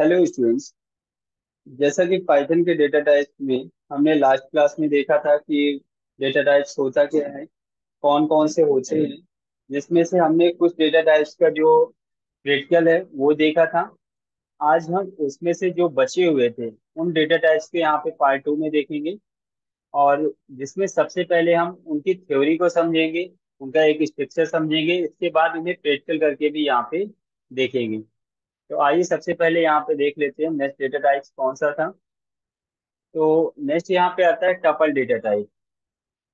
Hello students, जैसा कि Python के डेटा टाइप में हमने लास्ट क्लास में देखा था कि डेटा टाइप्स होता क्या है, कौन कौन से होते हैं, जिसमें से हमने कुछ डेटा टाइप्स का जो क्रिटिकल है वो देखा था। आज हम उसमें से जो बचे हुए थे उन डेटा टाइप्स के यहाँ पे पार्ट 2 में देखेंगे, और जिसमें सबसे पहले हम उनकी थ्योरी को समझेंगे, उनका एक स्ट्रक्चर समझेंगे, इसके बाद उन्हें प्रैक्टिकल करके भी यहाँ पे देखेंगे। तो आइए सबसे पहले यहाँ पे देख लेते हैं नेक्स्ट डेटा टाइप कौन सा था। तो नेक्स्ट यहाँ पे आता है टपल डेटा टाइप।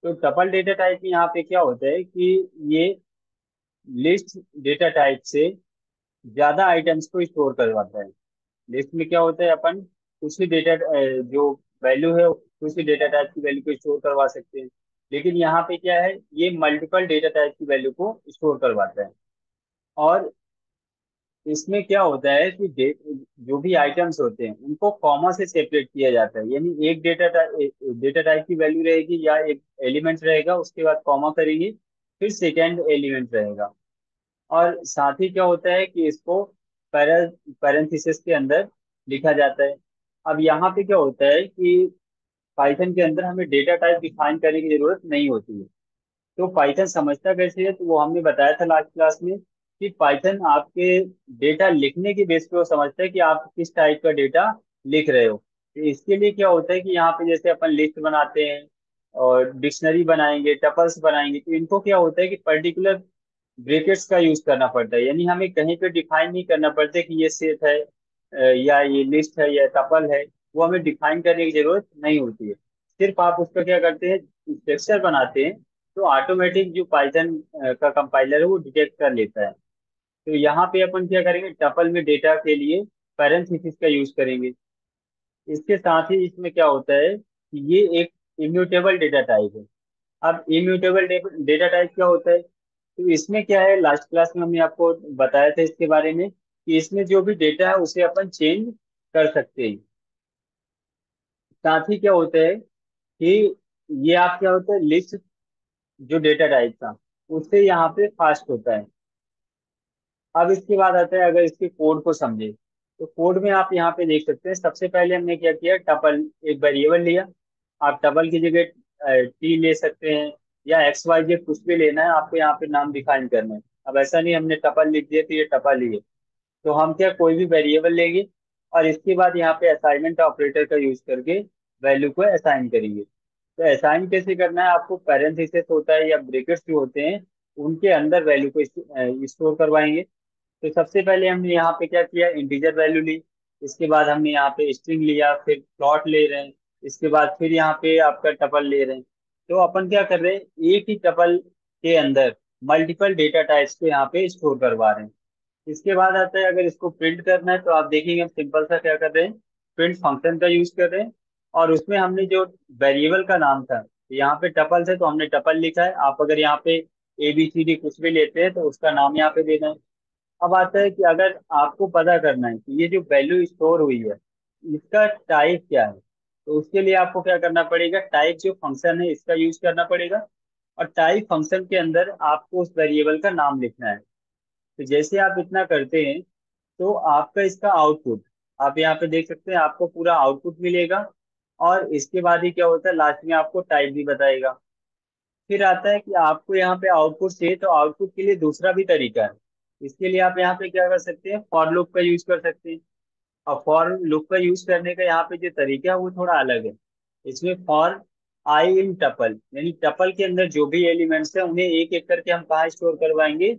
तो टपल डेटा टाइप में यहाँ पे क्या होता है कि ये लिस्ट डेटा टाइप से ज़्यादा आइटम्स को स्टोर करवाता है। लिस्ट में क्या होता है, अपन कुछ ही डेटा जो वैल्यू है कुछ ही डेटा टाइप की वैल्यू को स्टोर करवा सकते हैं, लेकिन यहाँ पे क्या है ये मल्टीपल डेटा टाइप की वैल्यू को स्टोर करवाता है। और इसमें क्या होता है कि जो भी आइटम्स होते हैं उनको कॉमा से सेपरेट किया जाता है, यानी एक डेटा टाइप की वैल्यू रहेगी या एक एलिमेंट रहेगा, उसके बाद कॉमा करेंगे फिर सेकेंड एलिमेंट रहेगा। और साथ ही क्या होता है कि इसको पैरेंथेसिस के अंदर लिखा जाता है। अब यहाँ पे क्या होता है कि पाइथन के अंदर हमें डेटा टाइप डिफाइन करने की जरूरत नहीं होती है। तो पाइथन समझता कैसे है, तो वो हमने बताया था लास्ट क्लास में कि पाइथन आपके डेटा लिखने के बेस पे वो समझता है कि आप किस टाइप का डेटा लिख रहे हो। तो इसके लिए क्या होता है कि यहाँ पे जैसे अपन लिस्ट बनाते हैं और डिक्शनरी बनाएंगे, टपल्स बनाएंगे, तो इनको क्या होता है कि पर्टिकुलर ब्रेकेट्स का यूज करना पड़ता है, यानी हमें कहीं पे डिफाइन नहीं करना पड़ता कि ये सेट है या ये लिस्ट है या टपल है, वो हमें डिफाइन करने की जरूरत नहीं होती है। सिर्फ आप उसका क्या करते हैं स्ट्रक्चर बनाते हैं, तो ऑटोमेटिक जो पाइथन का कंपाइलर है वो डिटेक्ट कर लेता है। तो यहाँ पे अपन क्या करेंगे टपल में डेटा के लिए पैरेंथेसिस का यूज करेंगे। इसके साथ ही इसमें क्या होता है कि ये एक इम्यूटेबल डेटा टाइप है। अब इम्यूटेबल डेटा टाइप क्या होता है, तो इसमें क्या है लास्ट क्लास में हमने आपको बताया था इसके बारे में कि इसमें जो भी डेटा है उसे अपन चेंज कर सकते हैं। साथ ही क्या होता है कि ये आप क्या होता है लिस्ट जो डेटा टाइप था उससे यहाँ पे फास्ट होता है। अब इसके बाद आता है अगर इसके कोड को समझे, तो कोड में आप यहाँ पे देख सकते हैं सबसे पहले हमने क्या किया टपल एक वेरिएबल लिया। आप टपल की जगह टी ले सकते हैं या एक्स वाई जेड कुछ भी लेना है, आपको यहाँ पे नाम डिफाइन करना है। अब ऐसा नहीं हमने टपल लिख दिया तो ये टपल लिए, तो हम क्या कोई भी वेरिएबल लेंगे और इसके बाद यहाँ पे असाइनमेंट ऑपरेटर का यूज करके वैल्यू को असाइन करेंगे। तो असाइन कैसे करना है, आपको पैरेंथेसिस होता है या ब्रेकेट्स जो होते हैं उनके अंदर वैल्यू को स्टोर करवाएंगे। तो सबसे पहले हमने यहाँ पे क्या किया इंटीजर वैल्यू ली, इसके बाद हमने यहाँ पे स्ट्रिंग लिया, फिर प्लॉट ले रहे हैं, इसके बाद फिर यहाँ पे आपका टपल ले रहे हैं। तो अपन क्या कर रहे हैं एक ही टपल के अंदर मल्टीपल डेटा टाइप्स को यहाँ पे स्टोर करवा रहे हैं। इसके बाद आता है अगर इसको प्रिंट करना है, तो आप देखेंगे हम सिंपल सा क्या कर रहे हैं प्रिंट फंक्शन का यूज कर रहे हैं, और उसमें हमने जो वेरिएबल का नाम था तो यहाँ पे टपल है तो हमने टपल लिखा है। आप अगर यहाँ पे ABCD कुछ भी लेते हैं तो उसका नाम यहाँ पे देना है। अब आता है कि अगर आपको पता करना है कि ये जो वैल्यू स्टोर हुई है इसका टाइप क्या है, तो उसके लिए आपको क्या करना पड़ेगा टाइप जो फंक्शन है इसका यूज करना पड़ेगा, और टाइप फंक्शन के अंदर आपको उस वेरिएबल का नाम लिखना है। तो जैसे आप इतना करते हैं तो आपका इसका आउटपुट आप यहाँ पे देख सकते हैं, आपको पूरा आउटपुट मिलेगा। और इसके बाद ही क्या होता है लास्ट में आपको टाइप भी बताएगा। फिर आता है कि आपको यहाँ पे आउटपुट चाहिए, तो आउटपुट के लिए दूसरा भी तरीका है। इसके लिए आप यहाँ पे क्या कर सकते हैं फॉर लूप का यूज कर सकते हैं, और फॉर लूप का यूज करने का यहाँ पे जो तरीका है वो थोड़ा अलग है। इसमें फॉर आई इन टपल, यानी टपल के अंदर जो भी एलिमेंट्स हैं उन्हें एक एक करके हम कहाँ स्टोर करवाएंगे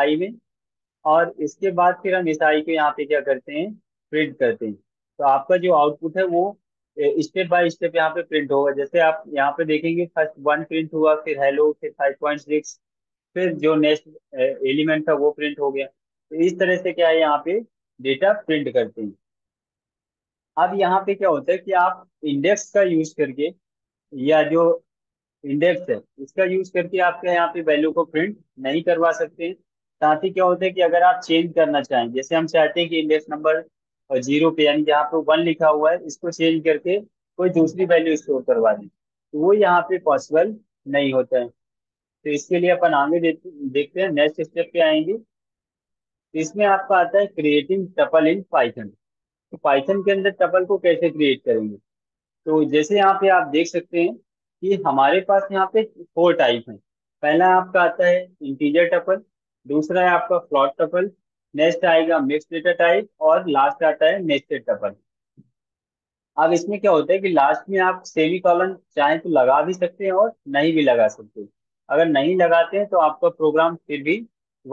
आई में, और इसके बाद फिर हम इस आई को यहाँ पे क्या करते हैं प्रिंट करते हैं। तो आपका जो आउटपुट है वो स्टेप बाय स्टेप यहाँ पे प्रिंट होगा। जैसे आप यहाँ पे देखेंगे फर्स्ट 1 प्रिंट हुआ, फिर हेलो, फिर 5.6, फिर जो नेक्स्ट एलिमेंट था वो प्रिंट हो गया। तो इस तरह से क्या है यहाँ पे डेटा प्रिंट करते हैं। अब यहाँ पे क्या होता है कि आप इंडेक्स का यूज करके या जो इंडेक्स है इसका यूज करके आपके यहाँ पे वैल्यू को प्रिंट नहीं करवा सकते। साथ ही क्या होता है कि अगर आप चेंज करना चाहें, जैसे हम चाहते हैं कि इंडेक्स नंबर 0 पे यानी जहाँ पे 1 लिखा हुआ है इसको चेंज करके कोई दूसरी वैल्यू स्टोर करवा दें, तो वो यहाँ पे पॉसिबल नहीं होता है। तो इसके लिए अपन आगे देखते हैं नेक्स्ट स्टेप पे आएंगे। इसमें आपका आता है क्रिएटिंग टपल इन पाइथन। तो पाइथन के अंदर टपल को कैसे क्रिएट करेंगे, तो जैसे यहाँ पे आप देख सकते हैं कि हमारे पास यहाँ पे 4 टाइप हैं। पहला आपका आता है इंटीजर टपल, दूसरा है आपका फ्लोट टपल, नेक्स्ट आएगा मिक्स्ड डेटा टाइप और लास्ट आता है नेस्टेड टपल। अब इसमें क्या होता है कि लास्ट में आप सेमी कॉलन चाहे तो लगा भी सकते हैं और नहीं भी लगा सकते। अगर नहीं लगाते हैं तो आपका प्रोग्राम फिर भी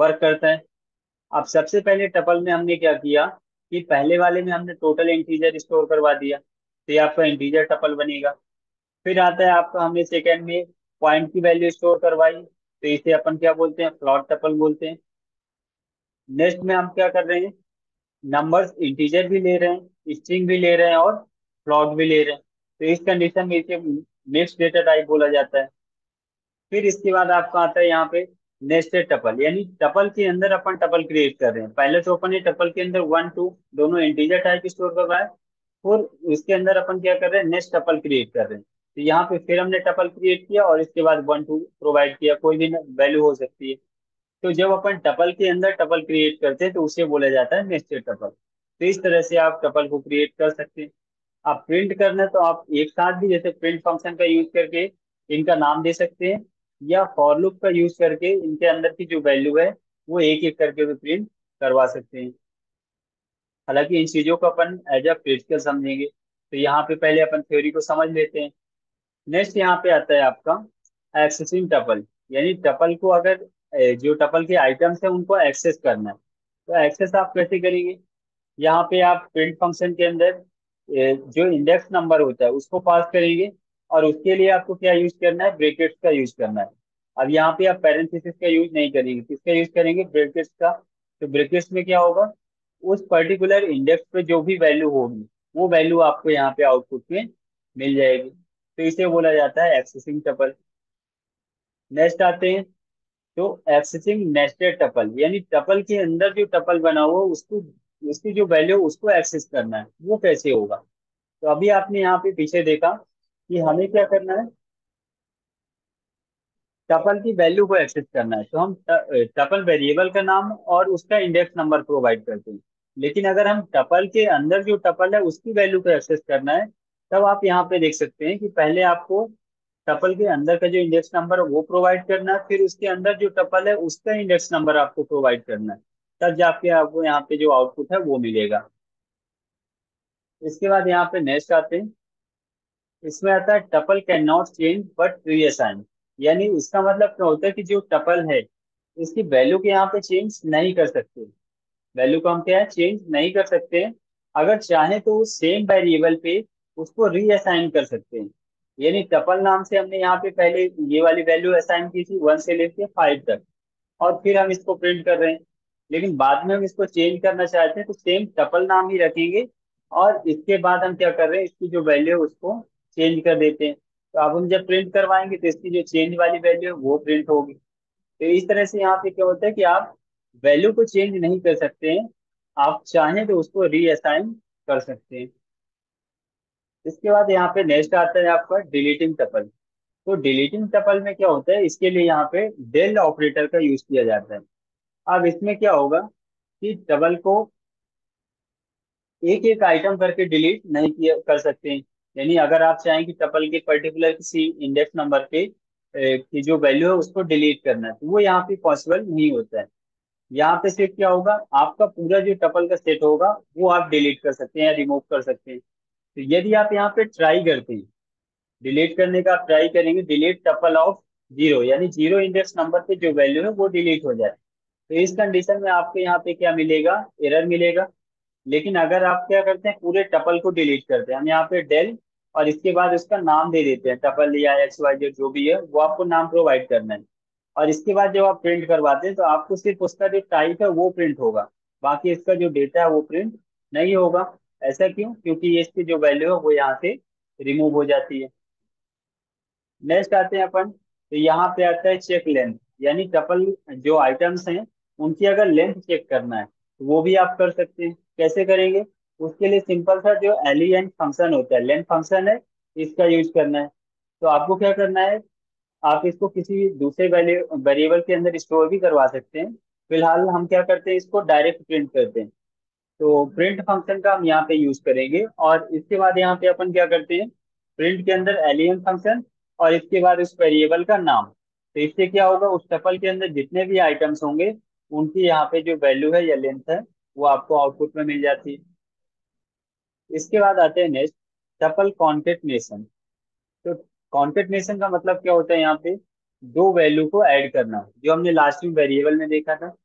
वर्क करता है। अब सबसे पहले टपल में हमने क्या किया कि पहले वाले में हमने टोटल इंटीजर स्टोर करवा दिया, तो ये आपका इंटीजर टपल बनेगा। फिर आता है आपका हमने सेकेंड में पॉइंट की वैल्यू स्टोर करवाई, तो इसे अपन क्या बोलते हैं, फ्लोट टपल बोलते हैं। नेक्स्ट में हम क्या कर रहे हैं, नंबर्स इंटीजर भी ले रहे हैं, स्ट्रिंग भी ले रहे हैं और फ्लोट भी ले रहे हैं, तो इस कंडीशन में इसे मिक्स्ड डेटा टाइप बोला जाता है। फिर इसके बाद आपका आता है यहाँ पे नेस्टेड टपल, यानी टपल के अंदर अपन टपल क्रिएट कर रहे हैं। पहले तो अपन ने टपल के अंदर 1, 2 दोनों इंटीजर टाइप स्टोर करवाए, फिर उसके अंदर अपन क्या कर रहे हैं, नेक्स्ट टपल क्रिएट कर रहे हैं। तो यहाँ पे फिर हमने टपल क्रिएट किया और इसके बाद 1, 2 प्रोवाइड किया, कोई भी वैल्यू हो सकती है। तो जब अपन टपल के अंदर टपल क्रिएट करते हैं तो उसे बोला जाता है नेस्टेड टपल। तो इस तरह से आप टपल को क्रिएट कर सकते हैं। आप प्रिंट करना तो आप एक साथ भी जैसे प्रिंट फंक्शन का यूज करके इनका नाम दे सकते हैं, या फॉर लूप का यूज करके इनके अंदर की जो वैल्यू है वो एक एक करके भी प्रिंट करवा सकते हैं। हालांकि इन चीजों को अपन एज अ प्रैक्टिकल समझेंगे। तो यहाँ पे पहले अपन थ्योरी को समझ लेते हैं। नेक्स्ट यहाँ पे आता है आपका एक्सेसिंग टपल, यानी टपल को अगर जो टपल के आइटम्स हैं उनको एक्सेस करना है, तो एक्सेस आप कैसे करेंगे। यहाँ पे आप प्रिंट फंक्शन के अंदर जो इंडेक्स नंबर होता है उसको पास करेंगे, और उसके लिए आपको क्या यूज करना है, ब्रैकेट्स का यूज करना है। अब यहाँ पे आप पैरेंथेसिस का यूज नहीं करेंगे, किसका यूज करेंगे, ब्रैकेट्स का। तो ब्रैकेट्स में क्या होगा, उस पर्टिकुलर इंडेक्स पे जो भी वैल्यू होगी वो वैल्यू आपको यहाँ पे आउटपुट में मिल जाएगी, तो इसे बोला जाता है एक्सेसिंग टपल। नेक्स्ट आते हैं तो एक्सेसिंग नेस्टेड टपल, यानी टपल के अंदर जो टपल बना हुआ उसको उसकी जो वैल्यू उसको एक्सेस करना है, वो कैसे होगा। तो अभी आपने यहाँ पे पीछे देखा कि हमें क्या करना है, टपल की वैल्यू को एक्सेस करना है, तो हम टपल वेरिएबल का नाम और उसका इंडेक्स नंबर प्रोवाइड करते हैं। लेकिन अगर हम टपल के अंदर जो टपल है उसकी वैल्यू को एक्सेस करना है, तब आप यहाँ पे देख सकते हैं कि पहले आपको टपल के अंदर का जो इंडेक्स नंबर है वो प्रोवाइड करना है, फिर उसके अंदर जो टपल है उसका इंडेक्स नंबर आपको प्रोवाइड करना है, तब जाके आपको यहाँ पे जो आउटपुट है वो मिलेगा। इसके बाद यहाँ पे नेक्स्ट आते हैं, इसमें आता है tuple can not change but reassign, यानी इसका मतलब क्या होता है कि जो टपल है इसकी वैल्यू के यहाँ पे चेंज नहीं कर सकते, वैल्यू को हम क्या है चेंज नहीं कर सकते। अगर चाहे तो सेम वेरिएबल पे उसको रीअसाइन कर सकते हैं, यानी टपल नाम से हमने यहाँ पे पहले ये वाली वैल्यू असाइन की थी 1 से लेके 5 तक, और फिर हम इसको प्रिंट कर रहे हैं। लेकिन बाद में हम इसको चेंज करना चाहते हैं तो सेम टपल नाम ही रखेंगे, और इसके बाद हम क्या कर रहे हैं, इसकी जो वैल्यू है उसको चेंज कर देते हैं। तो अब हम जब प्रिंट करवाएंगे तो इसकी जो चेंज वाली वैल्यू है वो प्रिंट होगी। तो इस तरह से यहाँ पे क्या होता है कि आप वैल्यू को चेंज नहीं कर सकते हैं, आप चाहें तो उसको रीअसाइन कर सकते हैं। इसके बाद यहाँ पे नेक्स्ट आता है आपका डिलीटिंग टपल। तो डिलीटिंग टपल में क्या होता है, इसके लिए यहाँ पे डेल ऑपरेटर का यूज किया जाता है। अब इसमें क्या होगा कि टपल को एक एक आइटम करके डिलीट नहीं किया कर सकते, यानी अगर आप चाहें कि टपल के पर्टिकुलर किसी इंडेक्स नंबर पे की जो वैल्यू है उसको डिलीट करना है, तो वो यहाँ पे पॉसिबल नहीं होता है। यहाँ पे सिर्फ क्या होगा, आपका पूरा जो टपल का सेट होगा वो आप डिलीट कर सकते हैं या रिमूव कर सकते हैं। तो यदि आप यहाँ पे ट्राई करते हैं, डिलीट करने का आप ट्राई करेंगे, डिलीट टपल ऑफ 0, यानी 0 इंडेक्स नंबर पे जो वैल्यू है वो डिलीट हो जाए, तो इस कंडीशन में आपको यहाँ पे क्या मिलेगा, एरर मिलेगा। लेकिन अगर आप क्या करते हैं, पूरे टपल को डिलीट करते हैं, हम यहाँ पे डेल और इसके बाद उसका नाम दे देते हैं, टपल या XYZ जो भी है वो आपको नाम प्रोवाइड करना है, और इसके बाद जब आप प्रिंट करवाते हैं तो आपको सिर्फ उसका जो टाइप है वो प्रिंट होगा, बाकी इसका जो डेटा है वो प्रिंट नहीं होगा। ऐसा क्यों, क्योंकि इसकी जो वैल्यू है वो यहाँ से रिमूव हो जाती है। नेक्स्ट आते हैं अपन, तो यहाँ पे आता है चेक लेंथ, यानी टपल जो आइटम्स हैं उनकी अगर लेंथ चेक करना है तो वो भी आप कर सकते हैं। कैसे करेंगे, उसके लिए सिंपल सा जो len फंक्शन होता है, लेंथ फंक्शन है, इसका यूज करना है। तो आपको क्या करना है, आप इसको किसी दूसरे वेरिएबल के अंदर स्टोर भी करवा सकते हैं। फिलहाल हम क्या करते हैं, इसको डायरेक्ट प्रिंट करते हैं। तो प्रिंट फंक्शन का हम यहाँ पे यूज करेंगे। और इसके बाद यहाँ पे अपन क्या करते हैं, प्रिंट के अंदर एलिमेंट फंक्शन और इसके बाद उस वेरिएबल का नाम। तो इससे क्या होगा, उस टपल के अंदर जितने भी आइटम्स होंगे उनकी यहाँ पे जो वैल्यू है या लेंथ है वो आपको आउटपुट में मिल जाती है। इसके बाद आते हैं नेक्स्ट टपल कॉन्केटनेशन। तो कॉन्केटनेशन का मतलब क्या होता है, यहाँ पे दो वैल्यू को ऐड करना जो हमने लास्ट में वेरिएबल में देखा था।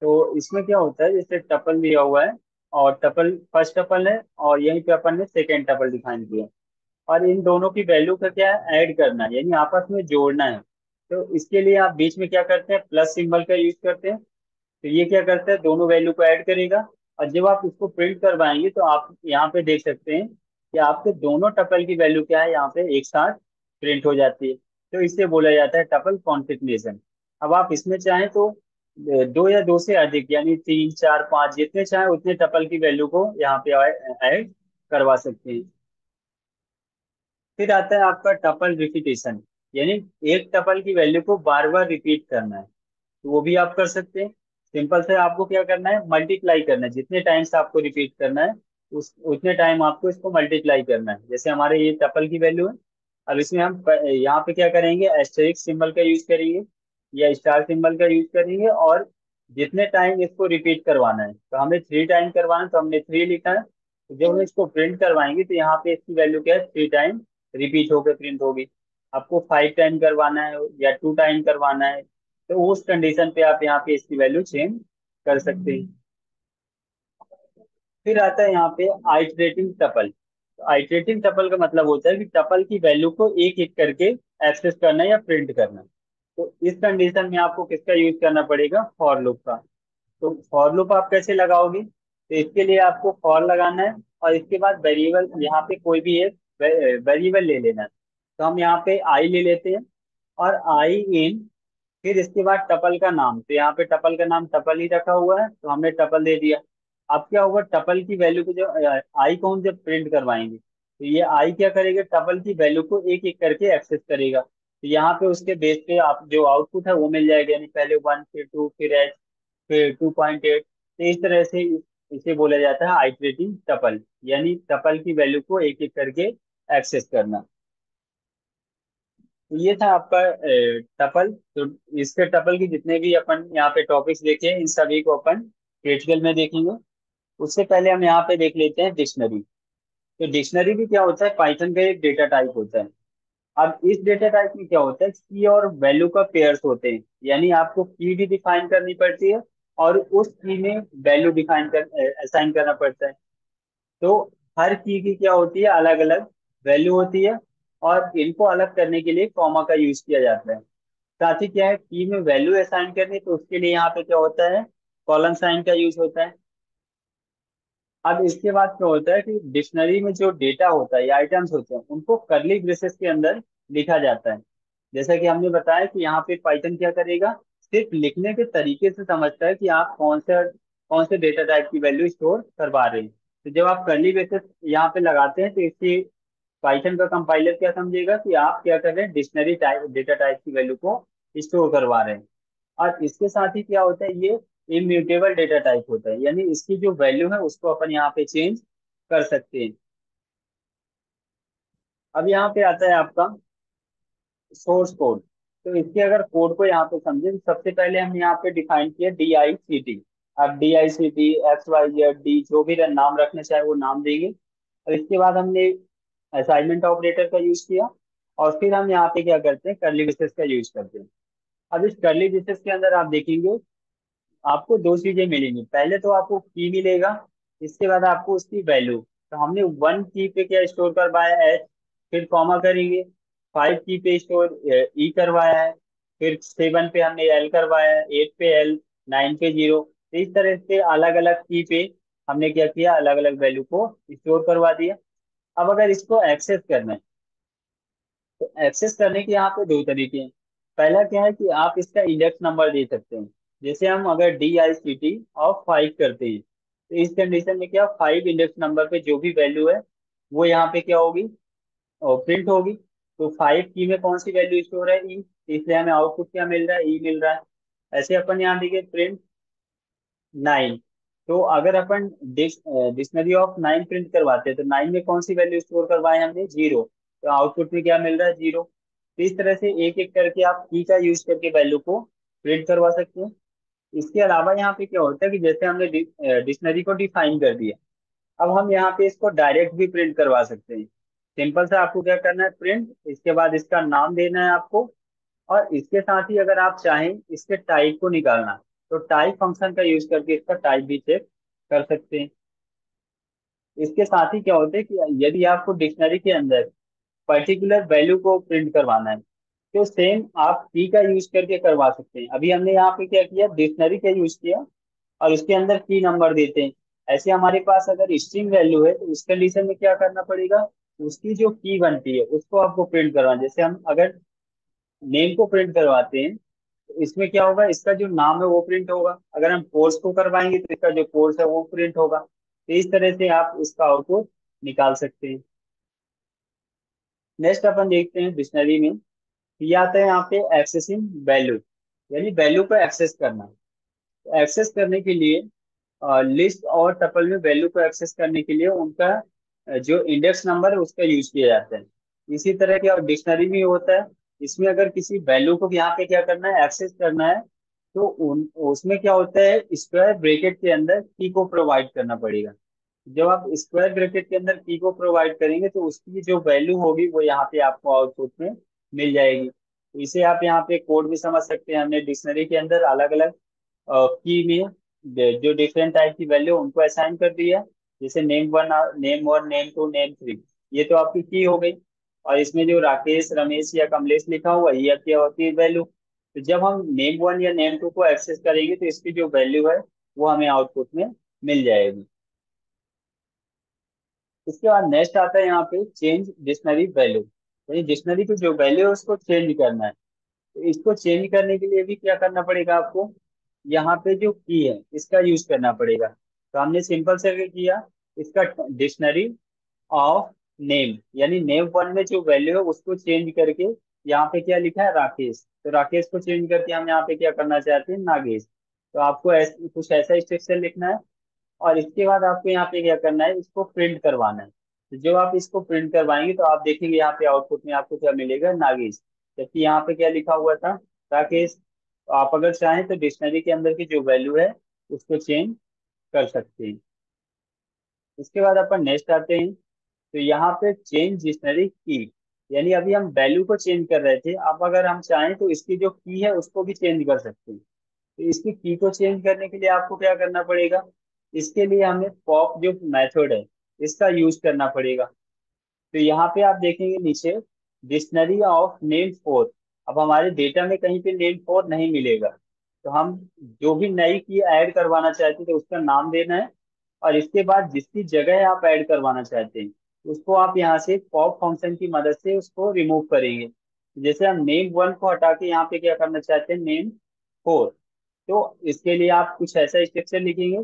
तो इसमें क्या होता है, जैसे टपल दिया हुआ है और टपल फर्स्ट टपल है और यहीं पे अपन ने सेकेंड टपल डिफाइन किया और इन दोनों की वैल्यू का क्या है, ऐड करना है यानी आपस में जोड़ना है। तो इसके लिए आप बीच में क्या करते हैं, प्लस सिंबल का यूज करते हैं। तो ये क्या करता है, दोनों वैल्यू को ऐड करेगा। और जब आप इसको प्रिंट करवाएंगे तो आप यहाँ पे देख सकते हैं कि आपके दोनों टपल की वैल्यू क्या है यहाँ पे एक साथ प्रिंट हो जाती है। तो इससे बोला जाता है टपल कॉन्केटनेशन। अब आप इसमें चाहें तो दो या दो से अधिक यानी 3, 4, 5 जितने चाहें उतने टपल की वैल्यू को यहाँ पे ऐड करवा सकते हैं। फिर आता है आपका टपल रिपीटेशन, यानी एक टपल की वैल्यू को बार बार रिपीट करना है। तो वो भी आप कर सकते हैं। सिंपल से आपको क्या करना है, मल्टीप्लाई करना है। जितने टाइम से आपको रिपीट करना है उतने टाइम आपको इसको मल्टीप्लाई करना है। जैसे हमारे ये टपल की वैल्यू है, अब इसमें हम यहाँ पे क्या करेंगे, एस्टेरिक सिंबल का यूज करेंगे या स्टार सिंबल का यूज करेंगे और जितने टाइम इसको रिपीट करवाना है। तो हमें 3 टाइम करवाना है तो हमने 3 लिखा है। तो जब हम इसको प्रिंट करवाएंगे तो यहाँ पे इसकी वैल्यू क्या है, 3 टाइम रिपीट होकर प्रिंट होगी। आपको 5 टाइम करवाना है या 2 टाइम करवाना है तो उस कंडीशन पे आप यहाँ पे इसकी वैल्यू चेंज कर सकते हैं। फिर आता है यहाँ पे आइटरेटिंग टपल। आइटरेटिंग टपल का मतलब होता है कि टपल की वैल्यू को एक एक करके एक्सेस करना या प्रिंट करना। तो इस कंडीशन में आपको किसका यूज करना पड़ेगा, फॉर लूप का। तो फॉर लूप आप कैसे लगाओगे, तो इसके लिए आपको फॉर लगाना है और इसके बाद वेरिएबल यहाँ पे कोई भी एक वेरिएबल ले लेना है। तो हम यहाँ पे आई ले लेते हैं और आई इन, फिर इसके बाद टपल का नाम। तो यहाँ पे टपल का नाम टपल ही रखा हुआ है तो हमने टपल दे दिया। अब क्या होगा, टपल की वैल्यू को जब आई को हम जब प्रिंट करवाएंगे तो ये आई क्या करेगा, टपल की वैल्यू को एक एक करके एक्सेस करेगा। तो यहाँ पे उसके बेस पे आप जो आउटपुट है वो मिल जाएगा, यानी पहले 1 फिर 2 फिर एच फिर 2.8। तो इस तरह से इसे बोला जाता है आइटरेटिंग टपल, यानी टपल की वैल्यू को एक एक करके एक्सेस करना। तो ये था आपका टपल। तो इसके टपल की जितने भी अपन यहाँ पे टॉपिक्स देखे इन सभी को अपन प्रैक्टिकल में देखेंगे। उससे पहले हम यहाँ पे देख लेते हैं डिक्शनरी। तो डिक्शनरी भी क्या होता है, पाइथन का एक डेटा टाइप होता है। अब इस डेटा टाइप में क्या होता है, की और वैल्यू का पेयर्स होते हैं, यानी आपको की भी डिफाइन करनी पड़ती है और उस की में वैल्यू डिफाइन असाइन करना पड़ता है। तो हर की क्या होती है, अलग अलग वैल्यू होती है और इनको अलग करने के लिए कॉमा का यूज किया जाता है। साथ ही क्या है, की में वैल्यू असाइन करनी तो उसके लिए यहाँ पे क्या होता है, कॉलम साइन का यूज होता है। अब इसके बाद क्या होता है कि डिक्शनरी में जो डेटा होता है या आइटम्स होते हैं उनको कर्ली ब्रेसेस के अंदर लिखा जाता है। जैसा कि हमने बताया कि यहाँ पे पाइथन क्या करेगा, सिर्फ लिखने के तरीके से समझता है कि आप कौन से डेटा टाइप की वैल्यू स्टोर करवा रहे हैं। तो जब आप कर्ली ब्रेसेस यहाँ पे लगाते हैं तो इससे पाइथन का कंपाइलर क्या समझेगा कि आप क्या कर रहे हैं, डिक्शनरी टाइप डेटा टाइप की वैल्यू को स्टोर करवा रहे हैं। और इसके साथ ही क्या होता है, ये इम्यूटेबल डेटा टाइप होता है, यानी इसकी जो वैल्यू है उसको अपन यहाँ पे चेंज कर सकते हैं। अब यहाँ पे आता है आपका सोर्स कोड। तो इसके अगर कोड को यहाँ पे समझे, सबसे पहले हमने यहाँ पे डिफाइन किया DICT। अब DICT XYZ D जो भी नाम रखना चाहे वो नाम देंगे। और इसके बाद हमने असाइनमेंट ऑपरेटर का यूज किया और फिर हम यहाँ पे क्या करते हैं, कर्ली ब्रेसेस का यूज करते हैं। अब इस कर्ली ब्रेसेस के अंदर आप देखेंगे आपको दो चीजें मिलेंगी, पहले तो आपको की मिलेगा, इसके बाद आपको उसकी वैल्यू। तो हमने 1 की पे क्या स्टोर करवाया है, फिर कॉमा करेंगे, 5 की पे स्टोर ई करवाया है, फिर 7 पे हमने एल करवाया है, 8 पे एल, 9 पे 0। तो इस तरह से अलग अलग की पे हमने क्या किया, अलग अलग वैल्यू को स्टोर करवा दिया। अब अगर इसको एक्सेस करना है तो एक्सेस करने के यहाँ पे दो तरीके हैं। पहला क्या है कि आप इसका इंडेक्स नंबर दे सकते हैं। जैसे हम अगर DICT of 5 करते हैं तो इस कंडीशन में क्या 5 इंडेक्स नंबर पे जो भी वैल्यू है वो यहाँ पे क्या होगी और प्रिंट होगी। तो 5 की में कौन सी वैल्यू स्टोर है, ई, इसलिए हमें आउटपुट क्या मिल रहा है, ई मिल रहा है। ऐसे अपन यहाँ देखें प्रिंट 9। तो अगर अपन डिक्शनरी ऑफ 9 प्रिंट करवाते हैं तो 9 में कौन सी वैल्यू स्टोर करवाए हमने, 0। तो आउटपुट में क्या मिल रहा है, 0। तो इस तरह से एक एक करके आप की का यूज करके वैल्यू को प्रिंट करवा सकते हैं। इसके अलावा यहाँ पे क्या होता है कि जैसे हमने डिक्शनरी को डिफाइन कर दिया, अब हम यहाँ पे इसको डायरेक्ट भी प्रिंट करवा सकते हैं। सिंपल से आपको क्या करना है, प्रिंट, इसके बाद इसका नाम देना है आपको, और इसके साथ ही अगर आप चाहें इसके टाइप को निकालना तो टाइप फंक्शन का यूज करके इसका टाइप भी चेक कर सकते हैं। इसके साथ ही क्या होता है कि यदि आपको डिक्शनरी के अंदर पर्टिकुलर वैल्यू को प्रिंट करवाना है तो सेम आप की का यूज करके करवा सकते हैं। अभी हमने यहाँ पे क्या किया, डिक्शनरी का यूज किया और उसके अंदर की नंबर देते हैं। ऐसे हमारे पास अगर स्ट्रिंग वैल्यू है तो उस कंडीशन में क्या करना पड़ेगा, उसकी जो की बनती है उसको आपको प्रिंट करवाना। जैसे हम अगर नेम को प्रिंट करवाते हैं तो इसमें क्या होगा, इसका जो नाम है वो प्रिंट होगा। अगर हम कोर्स को करवाएंगे तो इसका जो कोर्स है वो प्रिंट होगा। तो इस तरह से आप इसका आउटपुट निकाल सकते हैं। नेक्स्ट अपन देखते हैं डिक्शनरी में ये आता है यहाँ पे एक्सेसिंग वैल्यू, यानी वैल्यू को एक्सेस करना। तो एक्सेस करने के लिए लिस्ट और टपल में वैल्यू को एक्सेस करने के लिए उनका जो इंडेक्स नंबर है उसका यूज किया जाता है। इसी तरह के और डिक्शनरी में होता है, इसमें अगर किसी वैल्यू को यहाँ पे क्या करना है, एक्सेस करना है, तो उसमें क्या होता है, स्क्वायर ब्रैकेट के अंदर की को प्रोवाइड करना पड़ेगा। जब आप स्क्वायर ब्रैकेट के अंदर की को प्रोवाइड करेंगे तो उसकी जो वैल्यू होगी वो यहाँ पे आपको आउटपुट में मिल जाएगी। तो इसे आप यहाँ पे कोड भी समझ सकते हैं। हमने डिक्शनरी के अंदर अलग अलग की में जो डिफरेंट टाइप की वैल्यू उनको असाइन कर दिया, जैसे नेम 1, नेम 2, नेम 3, ये तो आपकी की हो गई। और इसमें जो राकेश, रमेश या कमलेश लिखा हुआ ये क्या होती है, वैल्यू। तो जब हम नेम 1 या नेम 2 को एक्सेस करेंगे तो इसकी जो वैल्यू है वो हमें आउटपुट में मिल जाएगी। इसके बाद नेक्स्ट आता है यहाँ पे चेंज डिक्शनरी वैल्यू, यानी डिक्शनरी की जो वैल्यू है उसको चेंज करना है। तो इसको चेंज करने के लिए भी क्या करना पड़ेगा, आपको यहाँ पे जो की है इसका यूज करना पड़ेगा। तो हमने सिंपल से किया, इसका डिक्शनरी ऑफ नेम, यानी नेम 1 में जो वैल्यू है उसको चेंज करके यहाँ पे क्या लिखा है, राकेश। तो राकेश को चेंज करके हम यहाँ पे क्या करना चाहते हैं, नागेश। तो आपको कुछ ऐसा स्ट्रक्चर लिखना है और इसके बाद आपको यहाँ पे क्या करना है, इसको प्रिंट करवाना है। तो जब आप इसको प्रिंट करवाएंगे तो आप देखेंगे यहाँ पे आउटपुट में आपको क्या मिलेगा, नागेश, जबकि यहाँ पे क्या लिखा हुआ था, राकेश। तो आप अगर चाहें तो डिक्शनरी के अंदर की जो वैल्यू है उसको चेंज कर सकते हैं। इसके बाद अपन नेक्स्ट आते हैं, तो यहाँ पे चेंज डिक्शनरी की, यानी अभी हम वैल्यू को चेंज कर रहे थे, अब अगर हम चाहें तो इसकी जो की है उसको भी चेंज कर सकते हैं। तो इसकी की को चेंज करने के लिए आपको क्या करना पड़ेगा, इसके लिए हमें पॉप जो मेथड है इसका यूज करना पड़ेगा। तो यहाँ पे आप देखेंगे नीचे डिक्शनरी ऑफ नेम 4। अब हमारे डेटा में कहीं पे नेम 4 नहीं मिलेगा, तो हम जो भी नई की ऐड करवाना चाहते हैं तो उसका नाम देना है और इसके बाद जिसकी जगह आप ऐड करवाना चाहते हैं उसको आप यहाँ से पॉप फंक्शन की मदद से उसको रिमूव करेंगे। जैसे हम नेम 1 को हटा के यहाँ पे क्या करना चाहते हैं, नेम 4। तो इसके लिए आप कुछ ऐसा स्ट्रक्चर लिखेंगे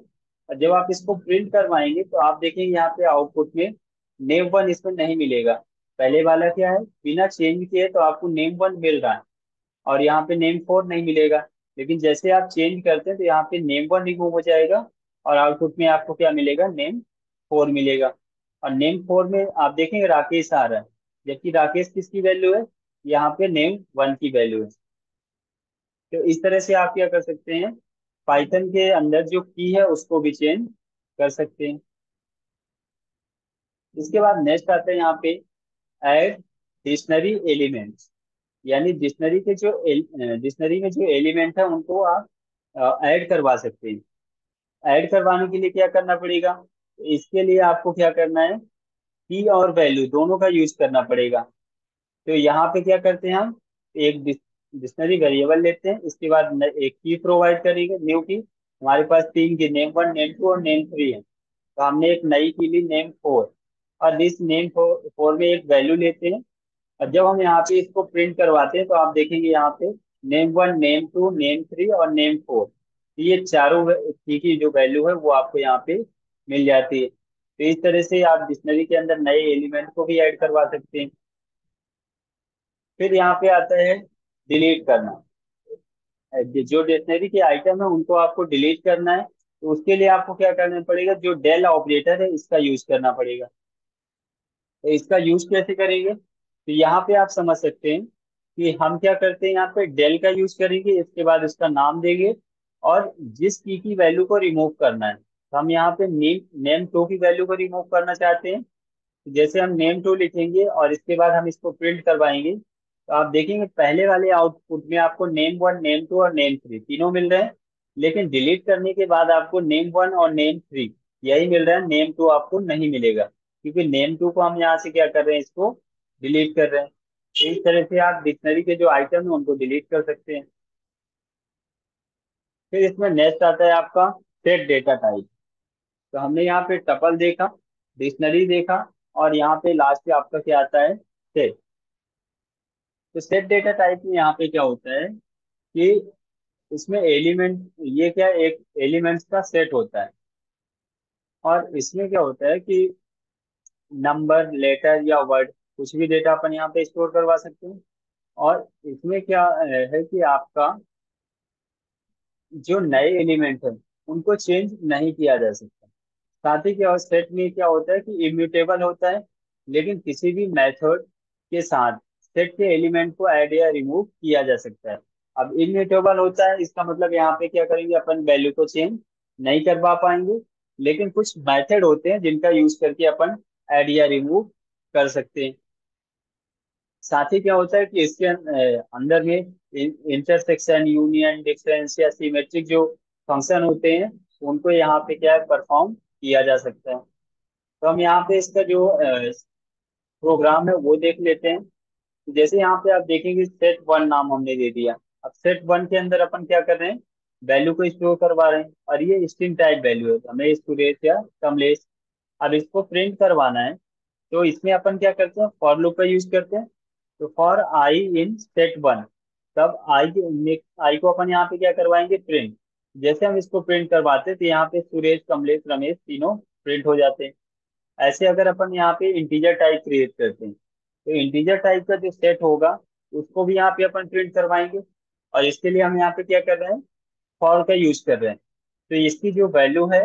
और जब आप इसको प्रिंट करवाएंगे तो आप देखेंगे यहाँ पे आउटपुट में नेम 1 इसमें नहीं मिलेगा। पहले वाला क्या है, बिना चेंज किए तो आपको नेम 1 मिल रहा है और यहाँ पे नेम 4 नहीं मिलेगा। लेकिन जैसे आप चेंज करते हैं तो यहाँ पे नेम 1 रिमूव हो जाएगा और आउटपुट में आपको क्या मिलेगा, नेम 4 मिलेगा। और नेम 4 में आप देखेंगे राकेश आ रहा है, जबकि राकेश किसकी वैल्यू है, यहाँ पे नेम 1 की वैल्यू है। तो इस तरह से आप क्या कर सकते हैं, पाइथन के अंदर जो की है उसको भी चेंज कर सकते हैं। इसके बाद नेक्स्ट आते हैं यहाँ पे ऐड डिक्शनरी एलिमेंट्स, यानी डिक्शनरी में जो एलिमेंट है उनको आप ऐड करवा सकते हैं। ऐड करवाने के लिए क्या करना पड़ेगा, इसके लिए आपको क्या करना है, की और वैल्यू दोनों का यूज करना पड़ेगा। तो यहाँ पे क्या करते हैं, हम एक डिक्शनरी वेरिएबल लेते हैं, इसके बाद एक की प्रोवाइड करेंगे, न्यू की। हमारे पास 3 की नेम 1, नेम 2 और नेम 3 है। तो हमने एक नई की ली नेम 4 और इस नेम 4 में एक वैल्यू लेते हैं और जब हम यहाँ पे इसको प्रिंट करवाते हैं तो आप देखेंगे यहाँ पे नेम 1, नेम 2, नेम 3 और नेम 4, ये चारों की जो वैल्यू है वो आपको यहाँ पे मिल जाती है। तो इस तरह से आप डिक्शनरी के अंदर नए एलिमेंट को भी ऐड करवा सकते हैं। फिर यहाँ पे आता है डिलीट करना, जो डिक्शनरी के आइटम है उनको आपको डिलीट करना है। तो उसके लिए आपको क्या करना पड़ेगा, जो डेल ऑपरेटर है इसका यूज करना पड़ेगा। तो इसका यूज कैसे करेंगे, तो यहाँ पे आप समझ सकते हैं कि हम क्या करते हैं, यहाँ पे डेल का यूज करेंगे, इसके बाद इसका नाम देंगे और जिस की वैल्यू को रिमूव करना है। तो हम यहाँ पे नेम टू की वैल्यू को रिमूव करना चाहते हैं, जैसे हम नेम टू लिखेंगे और इसके बाद हम इसको प्रिंट करवाएंगे। तो आप देखेंगे पहले वाले आउटपुट में आपको नेम वन, नेम टू और नेम थ्री तीनों मिल रहे हैं, लेकिन डिलीट करने के बाद आपको नेम वन और नेम थ्री यही मिल रहा है, नेम टू आपको नहीं मिलेगा, क्योंकि नेम टू को हम यहाँ से क्या कर रहे हैं, इसको डिलीट कर रहे हैं। तो इस तरह से आप डिक्शनरी के जो आइटम है उनको डिलीट कर सकते हैं। फिर इसमें नेक्स्ट आता है आपका सेट डेटा टाइप। तो हमने यहाँ पे टपल देखा, डिक्शनरी देखा और यहाँ पे लास्ट में आपका क्या आता है, सेट। तो सेट डेटा टाइप में यहाँ पे क्या होता है कि इसमें एलिमेंट, ये क्या एक एलिमेंट्स का सेट होता है और इसमें क्या होता है कि नंबर, लेटर या वर्ड कुछ भी डेटा अपन यहाँ पे स्टोर करवा सकते हैं। और इसमें क्या है कि आपका जो नए एलिमेंट है उनको चेंज नहीं किया जा सकता। साथ ही क्या सेट में क्या होता है कि इम्यूटेबल होता है, लेकिन किसी भी मेथड के साथ सेट के एलिमेंट को ऐड या रिमूव किया जा सकता है। अब इम्यूटेबल होता है, इसका मतलब यहाँ पे क्या करेंगे, अपन वैल्यू को चेंज नहीं करवा पाएंगे, लेकिन कुछ मेथड होते हैं जिनका यूज करके अपन ऐड या रिमूव कर सकते हैं। साथ ही क्या होता है कि इसके अंदर में इंटरसेक्शन, यूनियन, डिफरेंस या सिमेट्रिक जो फंक्शन होते हैं उनको यहाँ पे क्या परफॉर्म किया जा सकता है। तो हम यहाँ पे इसका जो प्रोग्राम है वो देख लेते हैं। जैसे यहाँ पे आप देखेंगे सेट वन नाम हमने दे दिया। अब सेट वन के अंदर अपन क्या कर रहे हैं, वैल्यू को स्टोर करवा रहे हैं और ये स्ट्रिंग टाइप वैल्यू है, हमें स्टूडेंट या कमलेश। अब इसको प्रिंट करवाना है, तो इसमें अपन क्या करते हैं, फॉर लूप का यूज करते हैं। तो for I in set one, तब आई को अपन यहाँ पे क्या करवाएंगे, प्रिंट। जैसे हम इसको प्रिंट करवाते तो यहाँ पे सुरेश, कमलेश, रमेश तीनों प्रिंट हो जाते हैं। ऐसे अगर अपन यहाँ पे इंटीजर टाइप क्रिएट करते हैं तो इंटीजर टाइप का जो सेट होगा उसको भी यहाँ पे अपन प्रिंट करवाएंगे। और इसके लिए हम यहाँ पे क्या कर रहे हैं, फॉर का यूज कर रहे हैं। तो इसकी जो वैल्यू है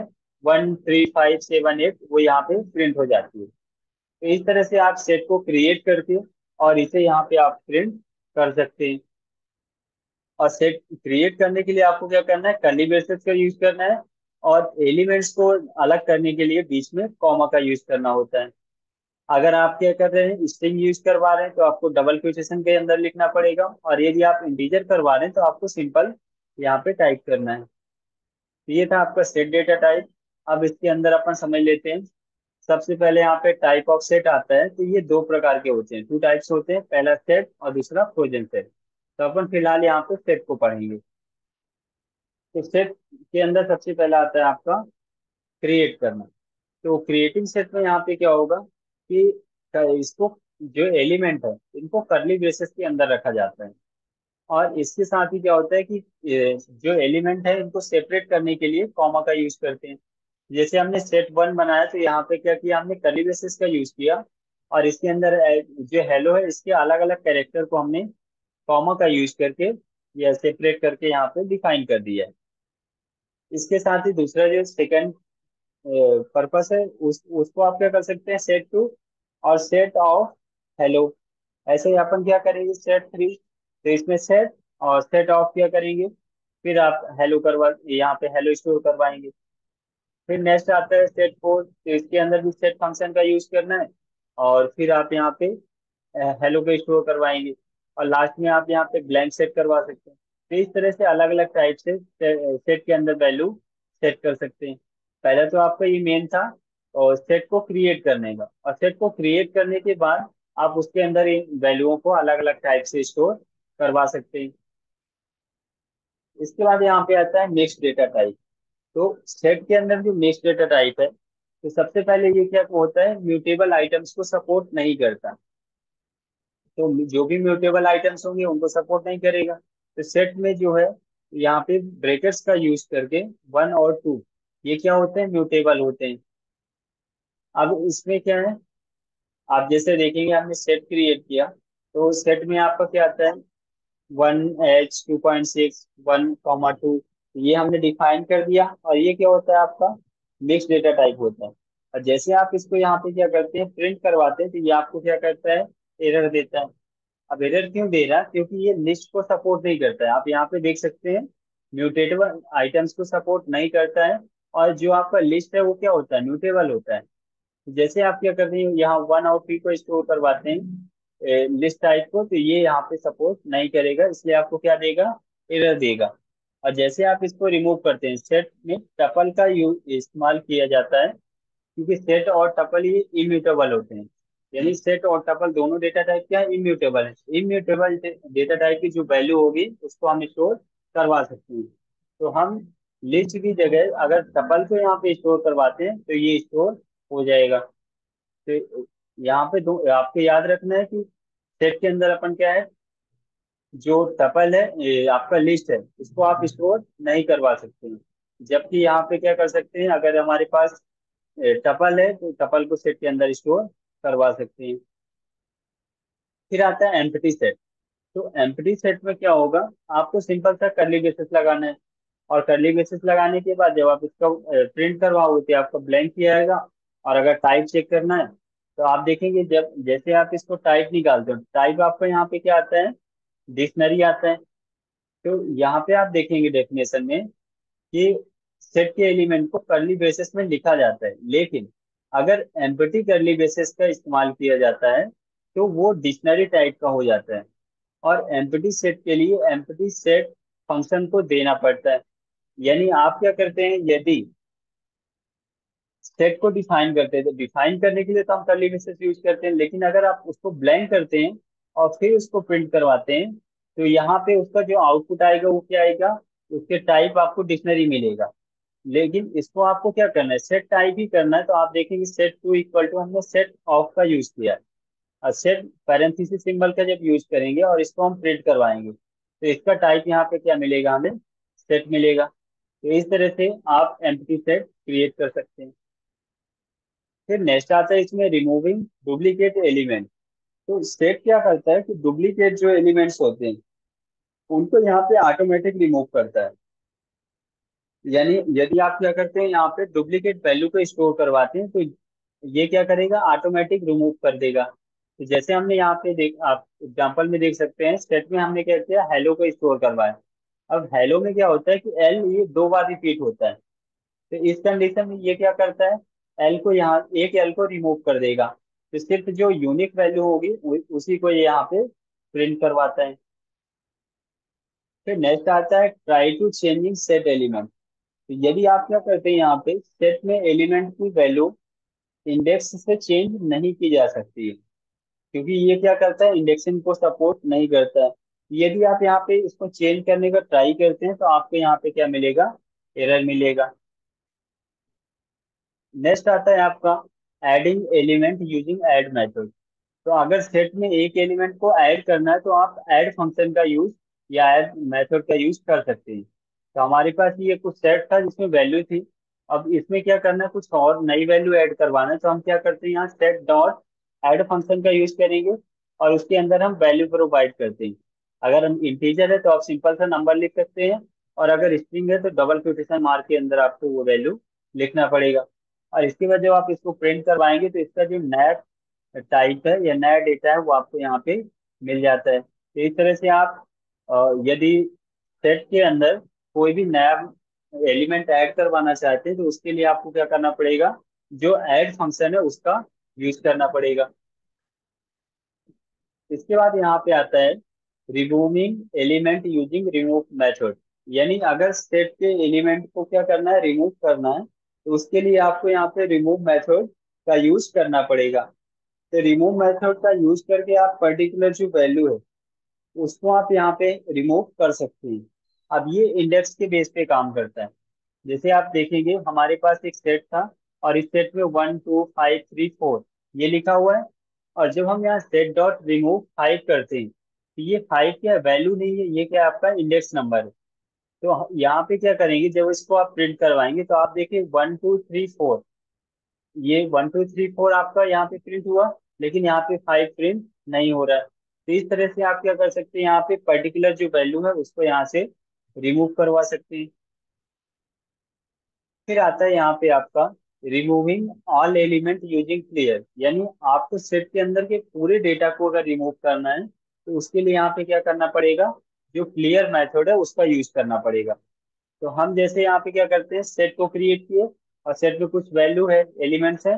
1, 3, 5, 7, 8 वो यहाँ पे प्रिंट हो जाती है। तो इस तरह से आप सेट को क्रिएट करके और इसे यहाँ पे आप प्रिंट कर सकते हैं। और सेट क्रिएट करने के लिए आपको क्या करना है, कर्ली ब्रेसेस का यूज करना है और एलिमेंट्स को अलग करने के लिए बीच में कॉमा का यूज करना होता है। अगर आप क्या कर रहे हैं, स्ट्रिंग यूज करवा रहे हैं तो आपको डबल क्वोटेशन के अंदर लिखना पड़ेगा, और यदि आप इंटीजर करवा रहे हैं तो आपको सिंपल यहाँ पे टाइप करना है। तो ये था आपका सेट डेटा टाइप। अब इसके अंदर अपन समझ लेते हैं। सबसे पहले यहाँ पे टाइप ऑफ सेट आता है। तो ये दो प्रकार के होते हैं, 2 टाइप्स होते हैं, पहला सेट और दूसरा फ्रोजन सेट। तो अपन फिलहाल यहाँ पे सेट को पढ़ेंगे। तो सेट के अंदर सबसे पहला आता है आपका क्रिएट करना। तो क्रिएटिंग सेट में यहाँ पे क्या होगा कि इसको जो एलिमेंट है इनको कर्ली ब्रेसेस के अंदर रखा जाता है, और इसके साथ ही क्या होता है कि जो एलिमेंट है इनको सेपरेट करने के लिए कॉमा का यूज करते हैं। जैसे हमने सेट वन बनाया तो यहाँ पे क्या किया, हमने कर्ली ब्रेसेस का यूज किया और इसके अंदर जो हेलो है इसके अलग अलग कैरेक्टर को हमने कॉमा का यूज करके या सेपरेट करके यहाँ पे डिफाइन कर दिया है। इसके साथ ही दूसरा जो सेकंड पर्पस है उसको आप क्या कर सकते हैं, सेट टू और सेट ऑफ हेलो। ऐसे ही अपन क्या करेंगे सेट थ्री, तो इसमें सेट और सेट ऑफ क्या करेंगे, फिर आप हेलो करवा यहाँ पे हेलो स्टोर करवाएंगे। फिर नेक्स्ट आता है सेट 4, तो इसके अंदर भी सेट फंक्शन का यूज करना है और फिर आप यहाँ पे हेलो को स्टोर करवाएंगे, और लास्ट में आप यहाँ पे ब्लैंक सेट करवा सकते हैं। तो इस तरह से अलग अलग टाइप से सेट के अंदर वैल्यू सेट कर सकते हैं। पहला तो आपका ये मेन था और सेट को क्रिएट करने का, और सेट को क्रिएट करने के बाद आप उसके अंदर इन वैल्यूओं को अलग अलग टाइप से स्टोर करवा सकते हैं। इसके बाद यहाँ पे आता है मिक्स्ड डेटा टाइप। तो सेट के अंदर जो मिक्स्ड डेटा टाइप है, तो सबसे पहले ये क्या होता है, म्यूटेबल आइटम्स को सपोर्ट नहीं करता। तो जो भी म्यूटेबल आइटम्स होंगे उनको सपोर्ट नहीं करेगा। तो सेट में जो है यहाँ पे ब्रेकेट्स का यूज करके 1 और 2 ये क्या होते हैं, म्यूटेबल होते हैं। अब इसमें क्या है, आप जैसे देखेंगे हमने सेट क्रिएट किया तो सेट में आपका क्या आता है 1H 2.6 1,2 ये हमने डिफाइन कर दिया। और ये क्या होता है आपका मिक्स डेटा टाइप होता है। और जैसे आप इसको यहाँ पे क्या करते हैं प्रिंट करवाते हैं तो ये आपको क्या करता है एरर देता है। अब एरर क्यों दे रहा है क्योंकि ये लिस्ट को सपोर्ट नहीं करता है। आप यहाँ पे देख सकते हैं म्यूटेबल आइटम्स को सपोर्ट नहीं करता है और जो आपका लिस्ट है वो क्या होता है म्यूटेबल होता है। जैसे आप क्या करते हैं यहाँ 1 और 3 को स्टोर करवाते हैं लिस्ट टाइप को तो ये यहाँ पे सपोर्ट नहीं करेगा इसलिए आपको क्या देगा एरर देगा। और जैसे आप इसको रिमूव करते हैं सेट में टपल का इस्तेमाल किया जाता है क्योंकि सेट और टपल ये इम्यूटेबल होते हैं यानी सेट और टपल दोनों डेटा टाइप क्या है इम्यूटेबल है। इम्यूटेबल डेटा टाइप की जो वैल्यू होगी उसको हम स्टोर करवा सकते हैं। तो हम लिस्ट की जगह अगर टपल को यहाँ पे स्टोर करवाते हैं तो ये स्टोर हो जाएगा। तो यहाँ पे दो आपको याद रखना है कि सेट के अंदर अपन क्या है जो टपल है आपका लिस्ट है इसको आप स्टोर नहीं करवा सकते हैं। जबकि यहाँ पे क्या कर सकते हैं अगर हमारे पास टपल है तो टपल को सेट के अंदर स्टोर करवा सकते हैं। फिर आता है एम्प्टी सेट। तो एम्प्टी सेट में क्या होगा आपको सिंपल सा कर्ली ब्रेसेस लगाना है और कर्ली ब्रेसेस लगाने के बाद जब आप इसका प्रिंट करवाओगे तो आपका ब्लैंक किया जाएगा। और अगर टाइप चेक करना है तो आप देखेंगे जब जैसे आप इसको टाइप निकालते हो टाइप आपको यहाँ पे क्या आता है डिक्शनरी आता है। तो यहाँ पे आप देखेंगे डेफिनेशन में कि सेट के एलिमेंट को कर्ली ब्रेसेस में लिखा जाता है लेकिन अगर एम्प्टी कर्ली ब्रेसेस का इस्तेमाल किया जाता है तो वो डिक्शनरी टाइप का हो जाता है। और एम्प्टी सेट के लिए एम्प्टी सेट फंक्शन को देना पड़ता है यानी आप क्या करते हैं यदि सेट को डिफाइन करते हैं तो डिफाइन करने के लिए तो हम कर्ली ब्रेसेस यूज करते हैं लेकिन अगर आप उसको ब्लैंक करते हैं और फिर उसको प्रिंट करवाते हैं तो यहाँ पे उसका जो आउटपुट आएगा वो क्या आएगा उसके टाइप आपको डिक्शनरी मिलेगा। लेकिन इसको आपको क्या करना है सेट टाइप ही करना है। तो आप देखेंगे सेट टू इक्वल टू हमने सेट ऑफ का यूज किया और सेट पैरेंथेसिस सिंबल का जब यूज करेंगे और इसको हम प्रिंट करवाएंगे तो इसका टाइप यहाँ पे क्या मिलेगा हमें सेट मिलेगा। तो इस तरह से आप एम्प्टी सेट क्रिएट कर सकते हैं। फिर नेक्स्ट आता है इसमें रिमूविंग डुप्लीकेट एलिमेंट। तो सेट क्या करता है कि डुप्लीकेट जो एलिमेंट्स होते हैं उनको यहाँ पे ऑटोमेटिक रिमूव करता है। यानी यदि आप क्या करते हैं यहाँ पे डुप्लीकेट वैल्यू को स्टोर करवाते हैं तो ये क्या करेगा ऑटोमेटिक रिमूव कर देगा। तो जैसे हमने यहाँ पे आप एग्जाम्पल में देख सकते हैं सेट में हमने क्या किया हेलो को स्टोर करवाया। अब हेलो में क्या होता है कि एल ये 2 बार रिपीट होता है तो इस कंडीशन में ये क्या करता है एल को यहाँ एक एल को रिमूव कर देगा तो सिर्फ जो यूनिक वैल्यू होगी उसी को ये यहाँ पे प्रिंट करवाता है। फिर नेक्स्ट आता है try to changing set element. तो यदि आप क्या करते हैं यहाँ पे सेट में एलिमेंट की वैल्यू इंडेक्स से चेंज नहीं की जा सकती है क्योंकि ये क्या करता है इंडेक्सिंग को सपोर्ट नहीं करता है। यदि आप यहाँ पे इसको चेंज करने का ट्राई करते हैं तो आपको यहाँ पे क्या मिलेगा एरर मिलेगा। नेक्स्ट आता है आपका adding element using add method. तो अगर सेट में एक एलिमेंट को ऐड करना है तो आप ऐड फंक्शन का यूज या ऐड मेथड का यूज कर सकते हैं। तो हमारे पास ये कुछ सेट था जिसमें वैल्यू थी अब इसमें क्या करना है कुछ और नई वैल्यू ऐड करवाना है। तो हम क्या करते हैं यहाँ सेट डॉट ऐड फंक्शन का यूज करेंगे और उसके अंदर हम वैल्यू प्रोवाइड करते हैं। अगर हम इंटीजर है तो आप सिंपल सा नंबर लिख सकते हैं और अगर स्ट्रिंग है तो डबल कोटेशन मार्क के अंदर आपको वो वैल्यू लिखना पड़ेगा। और इसके बाद जब आप इसको प्रिंट करवाएंगे तो इसका जो नया टाइप है या नया डेटा है वो आपको यहाँ पे मिल जाता है। तो इस तरह से आप यदि सेट के अंदर कोई भी नया एलिमेंट ऐड करवाना चाहते हैं तो उसके लिए आपको क्या करना पड़ेगा जो ऐड फंक्शन है उसका यूज करना पड़ेगा। इसके बाद यहाँ पे आता है removing element using remove method. यानी अगर सेट के एलिमेंट को क्या करना है रिमूव करना है तो उसके लिए आपको यहाँ पे रिमूव मेथड का यूज करना पड़ेगा। तो रिमूव मेथड का यूज करके आप पर्टिकुलर जो वैल्यू है उसको आप यहाँ पे रिमूव कर सकते हैं। अब ये इंडेक्स के बेस पे काम करता है। जैसे आप देखेंगे हमारे पास एक सेट था और इस सेट में 1 2 5 3 4 ये लिखा हुआ है और जब हम यहाँ सेट डॉट रिमूव 5 करते हैं तो ये 5 क्या वैल्यू नहीं है ये क्या आपका इंडेक्स नंबर है। तो यहाँ पे क्या करेंगे जब इसको आप प्रिंट करवाएंगे तो आप देखिए 1 2 3 4 ये 1 2 3 4 आपका यहाँ पे प्रिंट हुआ लेकिन यहाँ पे 5 प्रिंट नहीं हो रहा है। तो इस तरह से आप क्या कर सकते हैं यहाँ पे पर्टिकुलर जो वैल्यू है उसको यहाँ से रिमूव करवा सकते हैं। फिर आता है यहाँ पे आपका removing all element using clear, यानी आपको सेट के अंदर के पूरे डेटा को अगर रिमूव करना है तो उसके लिए यहाँ पे क्या करना पड़ेगा, जो क्लियर मेथड है उसका यूज करना पड़ेगा। तो हम जैसे यहाँ पे क्या करते हैं, सेट को क्रिएट किए और सेट में कुछ वैल्यू है, एलिमेंट्स है,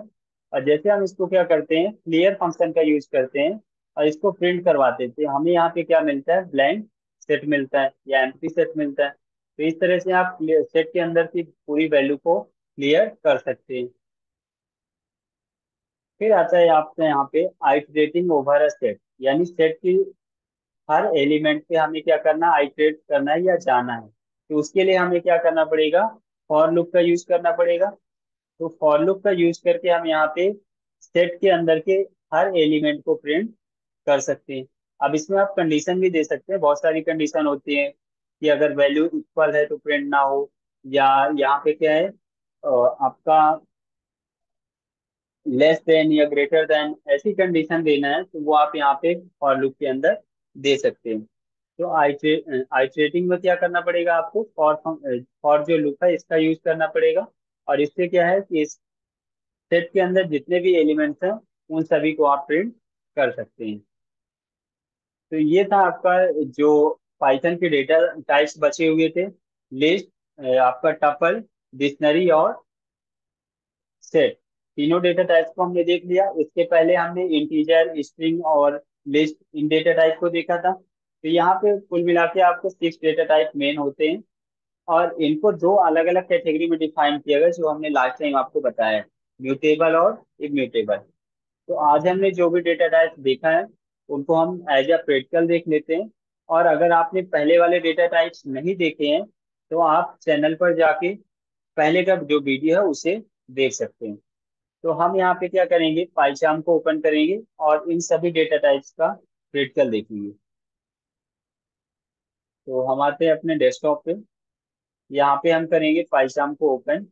और जैसे हम इसको क्या करते हैं क्लियर फंक्शन का यूज करते हैं और इसको प्रिंट करवाते थे, हमें यहाँ पे क्या मिलता है, ब्लैंक सेट मिलता है या एम्प्टी सेट मिलता है। तो इस तरह से आप क्लियर सेट के अंदर की पूरी वैल्यू को क्लियर कर सकते हैं। फिर आता है आपका यहाँ पे आइटरेटिंग ओवर अ सेट, यानी सेट की हर एलिमेंट पे हमें क्या करना है, आइटरेट करना है या जाना है। तो उसके लिए हमें क्या करना पड़ेगा, फॉर लूप का यूज करना पड़ेगा। तो फॉर लूप का यूज करके हम यहाँ पे सेट के अंदर के हर एलिमेंट को प्रिंट कर सकते हैं। अब इसमें आप कंडीशन भी दे सकते हैं, बहुत सारी कंडीशन होती है कि अगर वैल्यू इक्वल है तो प्रिंट ना हो, या यहाँ पे क्या है आपका लेस देन या ग्रेटर देन, ऐसी कंडीशन देना है तो वो आप यहाँ पे फॉर लूप के अंदर दे सकते हैं। तो आइटरेटिंग में क्या करना पड़ेगा आपको, फॉर जो लूप है इसका यूज करना पड़ेगा, और इससे क्या है कि इस सेट के अंदर जितने भी एलिमेंट्स हैं उन सभी को आप प्रिंट कर सकते हैं। तो ये था आपका जो पाइथन के डेटा टाइप्स बचे हुए थे, लिस्ट, आपका टपल, डिक्शनरी और सेट, तीनों डेटा टाइप्स को हमने देख लिया। इसके पहले हमने इंटीजर, स्ट्रिंग और लिस्ट, इन डेटा टाइप को देखा था। तो यहाँ पे कुल मिला के आपको 6 डेटा टाइप मेन होते हैं और इनको 2 अलग अलग कैटेगरी में डिफाइन किया गया, जो हमने लास्ट टाइम आपको बताया, म्यूटेबल और इम्यूटेबल। तो आज हमने जो भी डेटा टाइप देखा है उनको हम एज अ प्रैक्टिकल देख लेते हैं, और अगर आपने पहले वाले डेटा टाइप्स नहीं देखे हैं तो आप चैनल पर जाके पहले का जो वीडियो है उसे देख सकते हैं। तो हम यहाँ पे क्या करेंगे, पाइथन को ओपन करेंगे और इन सभी डेटा टाइप्स का प्रैक्टिकल देखेंगे। तो हम आते हैं अपने डेस्कटॉप पे, यहाँ पे हम करेंगे पाइथन को ओपन।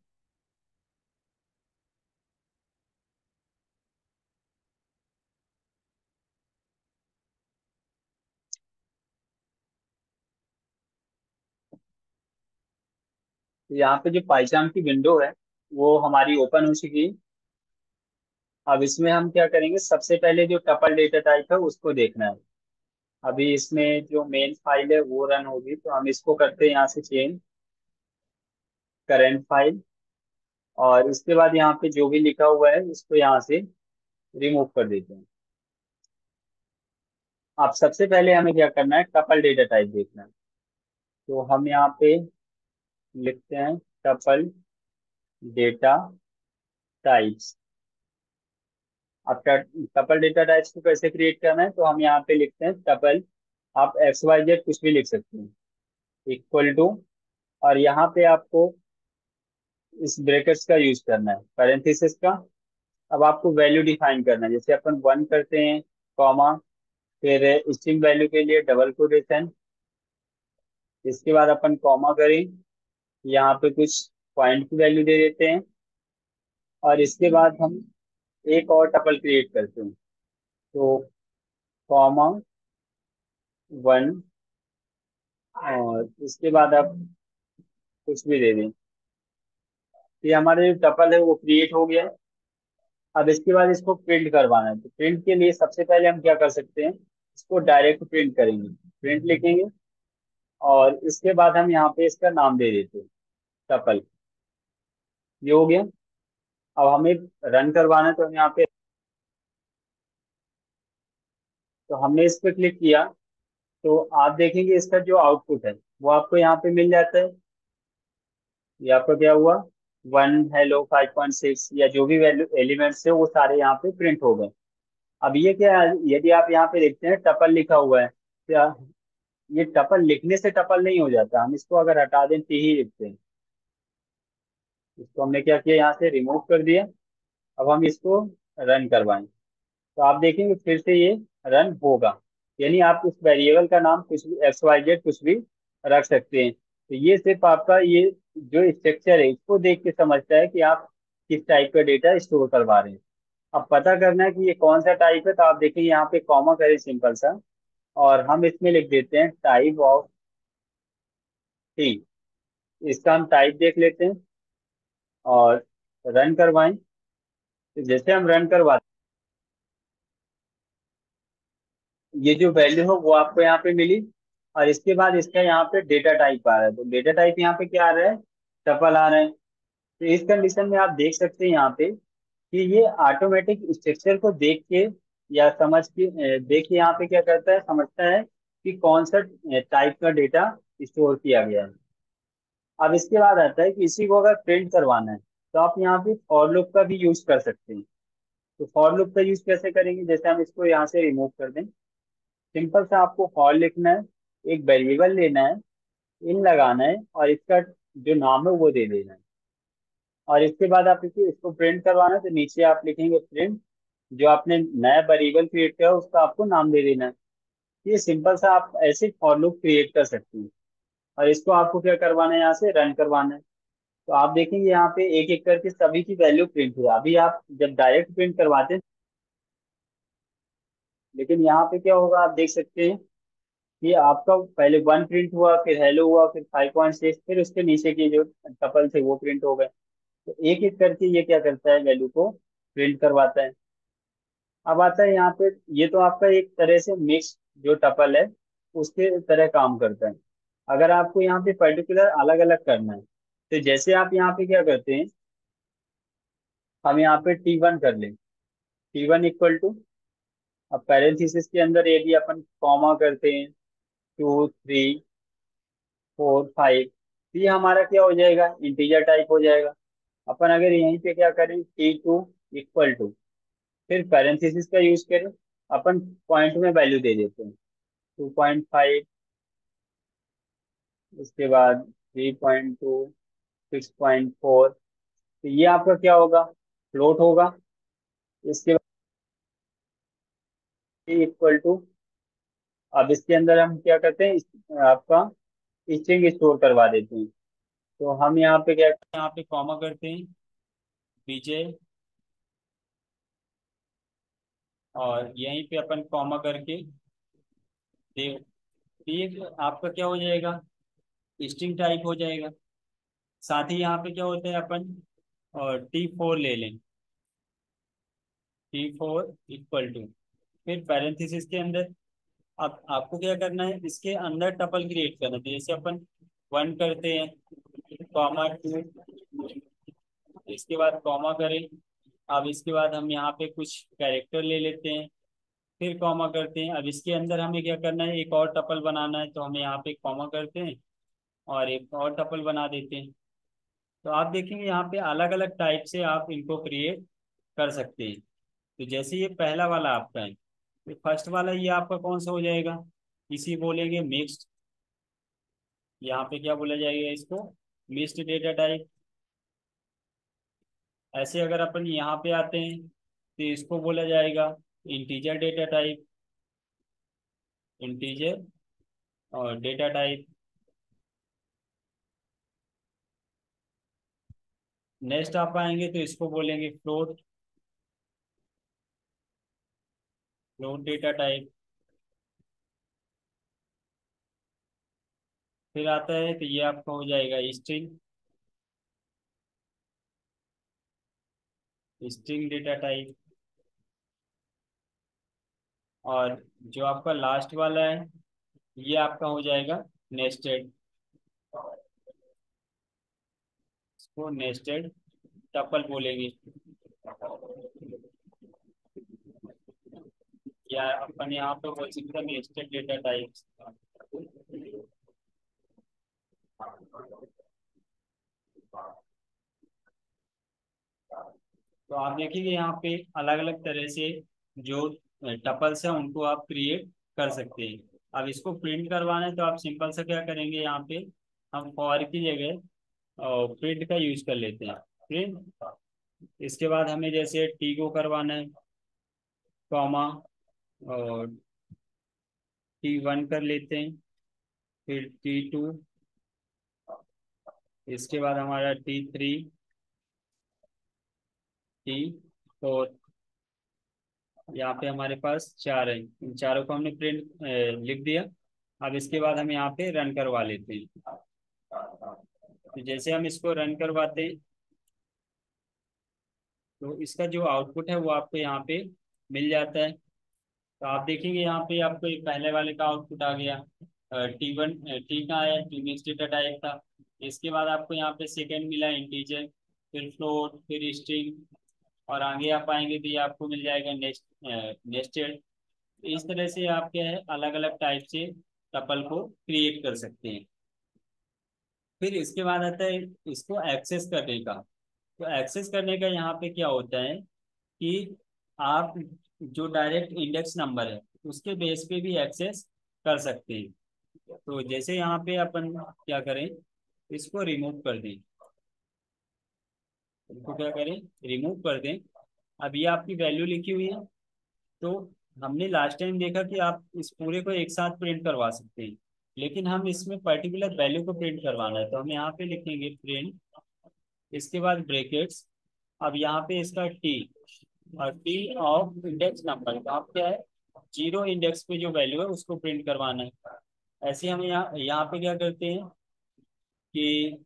यहाँ पे जो पाइथन की विंडो है वो हमारी ओपन हो चुकी है। अब इसमें हम क्या करेंगे, सबसे पहले जो टपल डेटा टाइप है उसको देखना है। अभी इसमें जो मेन फाइल है वो रन होगी, तो हम इसको करते हैं यहाँ से चेंज करेंट फाइल, और उसके बाद यहाँ पे जो भी लिखा हुआ है उसको यहाँ से रिमूव कर देते हैं। अब सबसे पहले हमें क्या करना है, टपल डेटा टाइप देखना है। तो हम यहाँ पे लिखते हैं टपल डेटा टाइप्स। अब टपल डेटा टाइप्स को कैसे क्रिएट करना है, तो हम यहाँ पे लिखते हैं टपल, आप XYZ कुछ भी लिख सकते हैं, इक्वल टू, और यहाँ पे आपको इस ब्रेकेट्स का यूज करना है, पैरेंथेसिस का। अब आपको वैल्यू डिफाइन करना है, जैसे अपन 1 करते हैं कॉमा, फिर स्ट्रिंग वैल्यू के लिए डबल कोटेशन, इसके बाद अपन कॉमा करें, यहाँ पे कुछ पॉइंट की वैल्यू दे देते हैं, और इसके बाद हम एक और टपल क्रिएट करते हैं। तो कॉमा 1 और इसके बाद आप कुछ भी दे दें। ये हमारे जो टपल है वो क्रिएट हो गया। अब इसके बाद इसको प्रिंट करवाना है। तो प्रिंट के लिए सबसे पहले हम क्या कर सकते हैं, इसको डायरेक्ट प्रिंट करेंगे, प्रिंट लिखेंगे, और इसके बाद हम यहाँ पे इसका नाम दे देते हैं टपल। ये हो गया। अब हमें रन करवाना है, तो हम यहाँ पे, तो हमने इस पर क्लिक किया तो आप देखेंगे इसका जो आउटपुट है वो आपको यहाँ पे मिल जाता है। ये आपका क्या हुआ, 1 हेलो 5.6 या जो भी वैल्यू एलिमेंट्स है वो सारे यहाँ पे प्रिंट हो गए। अब ये क्या, यदि आप यहाँ पे देखते हैं टपल लिखा हुआ है, क्या ये टपल लिखने से टपल नहीं हो जाता, हम इसको अगर हटा दें तो ही लिखते हैं। इसको हमने क्या किया, यहाँ से रिमूव कर दिया। अब हम इसको रन करवाएं तो आप देखेंगे फिर से ये रन होगा, यानी आप इस वेरिएबल का नाम कुछ भी XYZ कुछ भी रख सकते हैं। तो ये सिर्फ आपका ये जो स्ट्रक्चर है इसको देख के समझता है कि आप किस टाइप का डेटा स्टोर करवा रहे हैं। अब पता करना है कि ये कौन सा टाइप है, तो आप देखेंगे यहाँ पे कॉमा करें सिंपल सा, और हम इसमें लिख देते हैं टाइप ऑफ टी, इसका हम टाइप देख लेते हैं। और रन करवाएं। तो जैसे हम रन करवाते ये जो वैल्यू हो वो आपको यहाँ पे मिली, और इसके बाद इसका यहाँ पे डेटा टाइप आ रहा है। तो डेटा टाइप यहाँ पे क्या आ रहा है, टपल आ रहा है। तो इस कंडीशन में आप देख सकते हैं यहाँ पे कि ये ऑटोमेटिक स्ट्रक्चर को देख के या समझ के देखिए यहाँ पे क्या करता है, समझता है कि कौन सा टाइप का डेटा स्टोर किया गया है। अब इसके बाद आता है कि इसी को अगर प्रिंट करवाना है तो आप यहाँ पे फॉर लूप का भी यूज कर सकते हैं। तो फॉर लूप का यूज कैसे करेंगे, जैसे हम इसको यहाँ से रिमूव कर दें। सिंपल सा आपको फॉर लिखना है, एक वेरिएबल लेना है, इन लगाना है और इसका जो नाम है वो दे देना है। और इसके बाद आप इसको प्रिंट करवाना है तो नीचे आप लिखेंगे प्रिंट, जो आपने नया वेरिएबल क्रिएट किया उसका आपको नाम दे देना है। ये सिंपल सा आप ऐसे फॉर लूप क्रिएट कर सकते हैं। और इसको आपको क्या करवाना है, यहाँ से रन करवाना है। तो आप देखेंगे यहाँ पे एक एक करके सभी की वैल्यू प्रिंट हुआ। अभी आप जब डायरेक्ट प्रिंट करवाते हैं, लेकिन यहाँ पे क्या होगा आप देख सकते हैं कि आपका पहले 1 प्रिंट हुआ, फिर हेलो हुआ, फिर 5.6, फिर उसके नीचे के जो टपल थे वो प्रिंट हो गए। तो एक एक करके ये क्या करता है, वैल्यू को प्रिंट करवाता है। अब आता है यहाँ पे, ये तो आपका एक तरह से मिक्स जो टपल है उसके तरह काम करता है। अगर आपको यहाँ पे पर्टिकुलर अलग अलग करना है तो जैसे आप यहाँ पे क्या करते हैं, हम यहाँ पे T1 कर लें, T1 इक्वल टू, अब पैरेंथेसिस के अंदर यदि अपन कॉमा करते हैं 2, 3, 4, 5, ये हमारा क्या हो जाएगा, इंटीजर टाइप हो जाएगा। अपन अगर यहीं पे क्या करें T2 इक्वल टू, फिर पैरेंथेसिस का यूज करें, अपन पॉइंट में वैल्यू दे देते हैं 2.5, उसके बाद 3.2, 6.4, तो ये आपका क्या होगा, फ्लोट होगा। इसके बाद इक्वल टू, अब इसके अंदर हम क्या करते हैं, आपका स्ट्रिंग स्टोर करवा देते हैं। तो हम यहाँ पे क्या करते हैं, यहाँ पे कॉमा करते हैं बीजे, और यहीं पे अपन कॉमा करके आपका क्या हो जाएगा, स्ट्रिंग टाइप हो जाएगा। साथ ही यहाँ पे क्या होता है, अपन और T4 ले लें, T4 इक्वल टू, फिर पैरेंथेसिस के अंदर अब आपको क्या करना है, इसके अंदर टपल क्रिएट करना है। जैसे अपन 1 करते हैं, कॉमा 2, इसके बाद कॉमा करें, अब इसके बाद हम यहाँ पे कुछ कैरेक्टर ले लेते हैं, फिर कॉमा करते हैं। अब इसके अंदर हमें क्या करना है, एक और टपल बनाना है, तो हम यहाँ पे कॉमा करते हैं और एक और टपल बना देते हैं। तो आप देखेंगे यहाँ पे अलग अलग टाइप से आप इनको क्रिएट कर सकते हैं। तो जैसे ये पहला वाला आपका है, तो फर्स्ट वाला ये आपका कौन सा हो जाएगा, इसी बोलेंगे मिक्स्ड, यहाँ पे क्या बोला जाएगा इसको, मिक्स्ड डेटा टाइप। ऐसे अगर अपन यहाँ पे आते हैं तो इसको बोला जाएगा इंटीजर डेटा टाइप, इंटीजर और डेटा टाइप। नेक्स्ट आप आएंगे तो इसको बोलेंगे फ्लोट, फ्लोट डेटा टाइप। फिर आता है तो ये आपका हो जाएगा स्ट्रिंग, स्ट्रिंग डेटा टाइप। और जो आपका लास्ट वाला है ये आपका हो जाएगा नेस्टेड, इसको नेस्टेड टपल बोलेंगे, या अपन यहाँ पे बोल सकते हैं नेस्टेड डेटा टाइप्स। तो आप देखिए यहाँ पे अलग अलग तरह से जो टपल्स हैं उनको आप क्रिएट कर सकते हैं। अब इसको प्रिंट करवाना है तो आप सिंपल से क्या करेंगे, यहाँ पे हम फॉर की जगह और प्रिंट का यूज कर लेते हैं, प्रिंट। इसके बाद हमें जैसे टी को करवाना है, कॉमा और T1 कर लेते हैं, फिर T2, इसके बाद हमारा T3, T4, यहाँ पे हमारे पास 4 है। इन चारों को हमने प्रिंट लिख दिया। अब इसके बाद हम यहाँ पे रन करवा लेते हैं। तो जैसे हम इसको रन करवाते तो इसका जो आउटपुट है वो आपको यहाँ पे मिल जाता है। तो आप देखेंगे यहाँ पे आपको एक पहले वाले का आउटपुट आ गया, T1 T का आया, T मिक्स डेटा टाइप का। इसके बाद आपको यहाँ पे सेकंड मिला इंटीजर, फिर फ्लोट, फिर स्ट्रिंग, और आगे आप आएंगे तो ये आपको मिल जाएगा नेस्टेड। इस तरह से आप क्या है अलग अलग टाइप से टपल को क्रिएट कर सकते हैं। फिर इसके बाद आता है इसको एक्सेस करने का। तो एक्सेस करने का यहाँ पे क्या होता है कि आप जो डायरेक्ट इंडेक्स नंबर है उसके बेस पे भी एक्सेस कर सकते हैं। तो जैसे यहाँ पे अपन क्या करें, इसको रिमूव कर दें, इसको क्या करें रिमूव कर दें। अब ये आपकी वैल्यू लिखी हुई है, तो हमने लास्ट टाइम देखा कि आप इस पूरे को एक साथ प्रिंट करवा सकते हैं, लेकिन हम इसमें पर्टिकुलर वैल्यू को प्रिंट करवाना है। तो हम यहाँ पे लिखेंगे प्रिंट, इसके बाद ब्रेकेट्स, अब यहाँ पे इसका टी और टी ऑफ इंडेक्स नंबर। तो आप क्या है जीरो इंडेक्स पे जो वैल्यू है उसको प्रिंट करवाना है। ऐसे हम यहाँ पे क्या करते हैं कि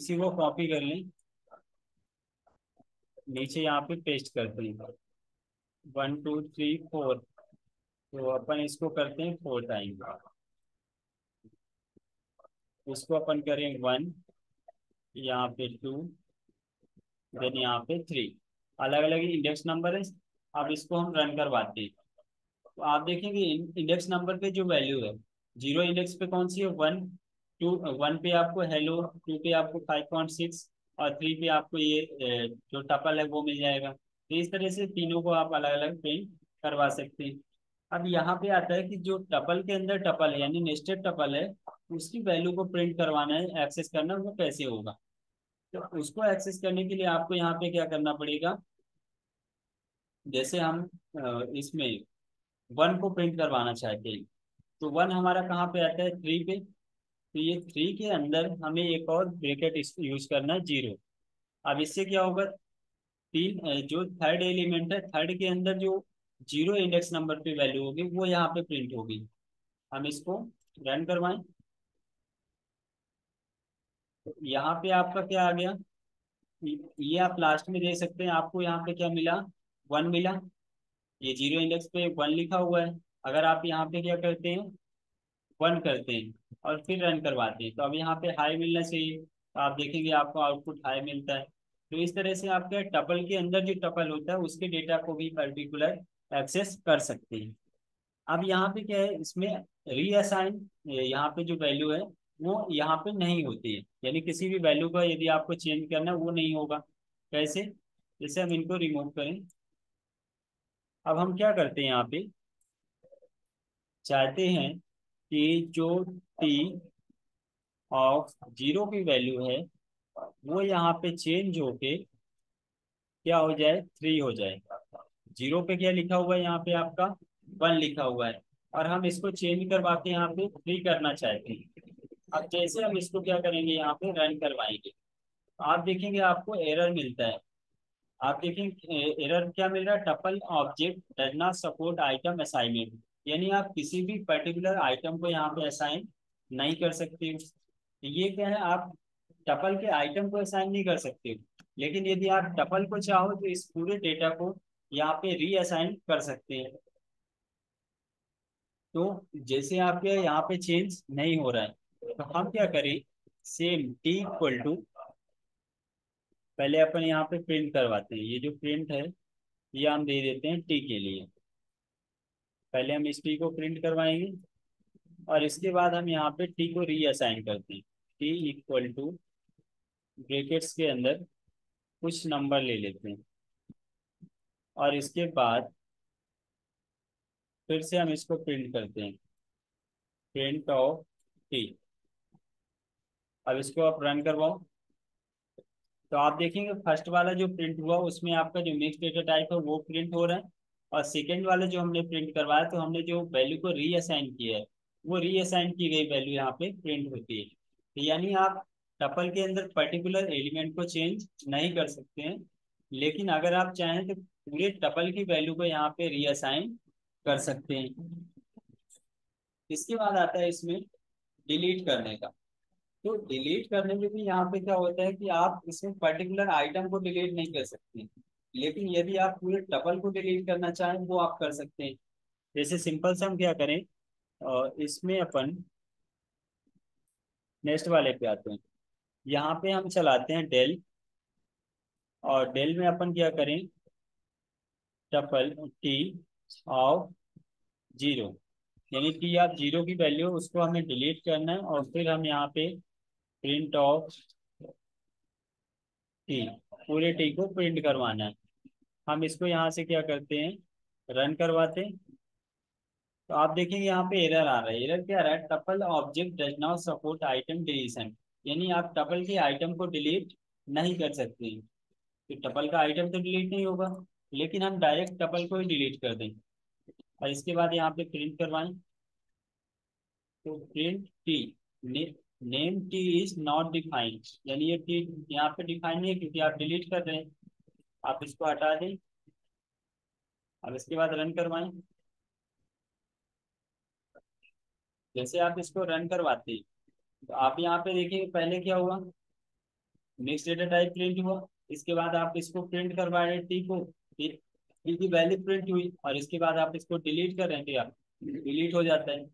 इसी को कॉपी कर लें, नीचे यहाँ पे पेस्ट करते हैं 1 2 3 4। तो अपन इसको करते हैं 4 टाइम। इसको अपन करें 1, यहाँ पे 2, देन यहाँ पे 3, अलग अलग इंडेक्स नंबर है। अब इसको हम रन करवाते हैं तो आप देखेंगे इंडेक्स नंबर पे जो वैल्यू है, जीरो इंडेक्स पे कौन सी है 1 पे आपको हेलो, 2 पे आपको 5.6 और 3 पे आपको ये जो टपल है वो मिल जाएगा। तो इस तरह से तीनों को आप अलग अलग प्रिंट करवा सकते हैं। अब यहाँ पे आता है कि जो टपल के अंदर टपल है यानी नेस्टेड टपल है उसकी वैल्यू को प्रिंट करवाना है, एक्सेस करना है, वो कैसे होगा। तो उसको एक्सेस करने के लिए आपको यहाँ पे क्या करना पड़ेगा, जैसे हम इसमें 1 को प्रिंट करवाना चाहते हैं तो 1 हमारा कहाँ पे आता है 3 पे। तो ये 3 के अंदर हमें एक और ब्रेकेट यूज करना है 0। अब इससे क्या होगा, 3 जो थर्ड एलिमेंट है थर्ड के अंदर जो 0 इंडेक्स नंबर पे वैल्यू होगी वो यहाँ पे प्रिंट होगी। हम इसको रन करवाएं तो यहाँ पे आपका क्या आ गया, ये आप लास्ट में देख सकते हैं आपको यहाँ पे क्या मिला 1 मिला, ये 0 इंडेक्स पे 1 लिखा हुआ है। अगर आप यहाँ पे क्या करते हैं 1 करते हैं और फिर रन करवाते हैं तो अब यहाँ पे हाई मिलना चाहिए। तो आप देखेंगे आपको आउटपुट हाई मिलता है। तो इस तरह से आपका टपल के अंदर जो टपल होता है उसके डेटा को भी पर्टिकुलर एक्सेस कर सकते हैं। अब यहाँ पे क्या है इसमें रीअसाइन, यहाँ पे जो वैल्यू है वो यहाँ पे नहीं होती है, यानी किसी भी वैल्यू का यदि आपको चेंज करना है वो नहीं होगा। कैसे, जैसे हम इनको रिमूव करें। अब हम क्या करते हैं यहाँ पे चाहते हैं कि जो टी ऑफ 0 की वैल्यू है वो यहाँ पे चेंज होके क्या हो जाए 3 हो जाए। 0 पे क्या लिखा हुआ है यहाँ पे आपका 1 लिखा हुआ है और हम इसको चेंज करवा के यहाँ पे 3 करना चाहते हैं। अब जैसे हम इसको क्या करेंगे यहाँ पे रन करवाएंगे आप देखेंगे आपको एरर मिलता है। आप देखेंगे एरर क्या मिल रहा है, tuple object does not support item assignment, यानी आप किसी भी पर्टिकुलर आइटम को यहाँ पे असाइन नहीं कर सकते। ये क्या है, आप टपल के आइटम को असाइन नहीं कर सकते, लेकिन यदि आप टपल को चाहो तो इस पूरे डेटा को यहाँ पे रीअसाइन कर सकते हैं। तो जैसे आपके यहाँ पे चेंज नहीं हो रहा है तो हम क्या करें सेम टी इक्वल टू, पहले अपन यहाँ पे प्रिंट करवाते हैं। ये जो प्रिंट है ये हम दे देते हैं टी के लिए, पहले हम इस टी को प्रिंट करवाएंगे और इसके बाद हम यहाँ पे टी को रीअसाइन करते हैं। टी इक्वल टू ब्रेकेट्स के अंदर कुछ नंबर ले लेते हैं और इसके बाद फिर से हम इसको प्रिंट करते हैं प्रिंट ऑफ टी। अब इसको आप रन करवाओ तो आप देखेंगे फर्स्ट वाला जो प्रिंट हुआ उसमें आपका जो मिक्स डेटा टाइप है वो प्रिंट हो रहा है और सेकंड वाला जो हमने प्रिंट करवाया तो हमने जो वैल्यू को रीअसाइन किया है वो रीअसाइन की गई वैल्यू यहाँ पे प्रिंट होती है। तो यानी आप टपल के अंदर पर्टिकुलर एलिमेंट को चेंज नहीं कर सकते हैं, लेकिन अगर आप चाहें तो पूरे टपल की वैल्यू को यहाँ पे रीअसाइन कर सकते हैं। इसके बाद आता है इसमें डिलीट करने का। तो डिलीट करने में भी यहाँ पे क्या होता है कि आप इसमें पर्टिकुलर आइटम को डिलीट नहीं कर सकते, लेकिन यदि आप पूरे टपल को डिलीट करना चाहें वो आप कर सकते हैं। जैसे सिंपल से हम क्या करें, इसमें अपन नेक्स्ट वाले पे आते हैं, यहाँ पे हम चलाते हैं डेल, और डेल में अपन क्या करें टपल टी ऑफ 0, यानी टी ऑफ 0 की वैल्यू उसको हमें डिलीट करना है, और फिर हम यहाँ पे प्रिंट ऑफ टी, पूरे टी को प्रिंट करवाना है। हम इसको यहाँ से क्या करते हैं रन करवाते हैं, तो आप देखेंगे यहाँ पे एरर आ रहा है। एरर क्या आ रहा है, tuple object does not support item deletion, यानी आप टपल के आइटम को डिलीट नहीं कर सकते हैं। तो टपल का आइटम तो डिलीट नहीं होगा, लेकिन हम डायरेक्ट टपल को ही डिलीट कर देंगे, और इसके बाद यहाँ पे प्रिंट करवाएं, तो print T name T is not defined, यानी ये टी यहाँ पे डिफाइन नहीं है क्योंकि आप डिलीट कर रहे हैं। आप इसको हटा दें, अब इसके बाद रन करवाएं। जैसे आप इसको रन करवाते तो आप यहाँ पे देखिए पहले क्या हुआ, मिक्स डेटा टाइप प्रिंट हुआ, इसके बाद आप इसको प्रिंट करवा रहे टी को, टी की वैल्यू प्रिंट हुई, और इसके बाद आप इसको डिलीट कर रहे हैं, आप डिलीट हो जाता है।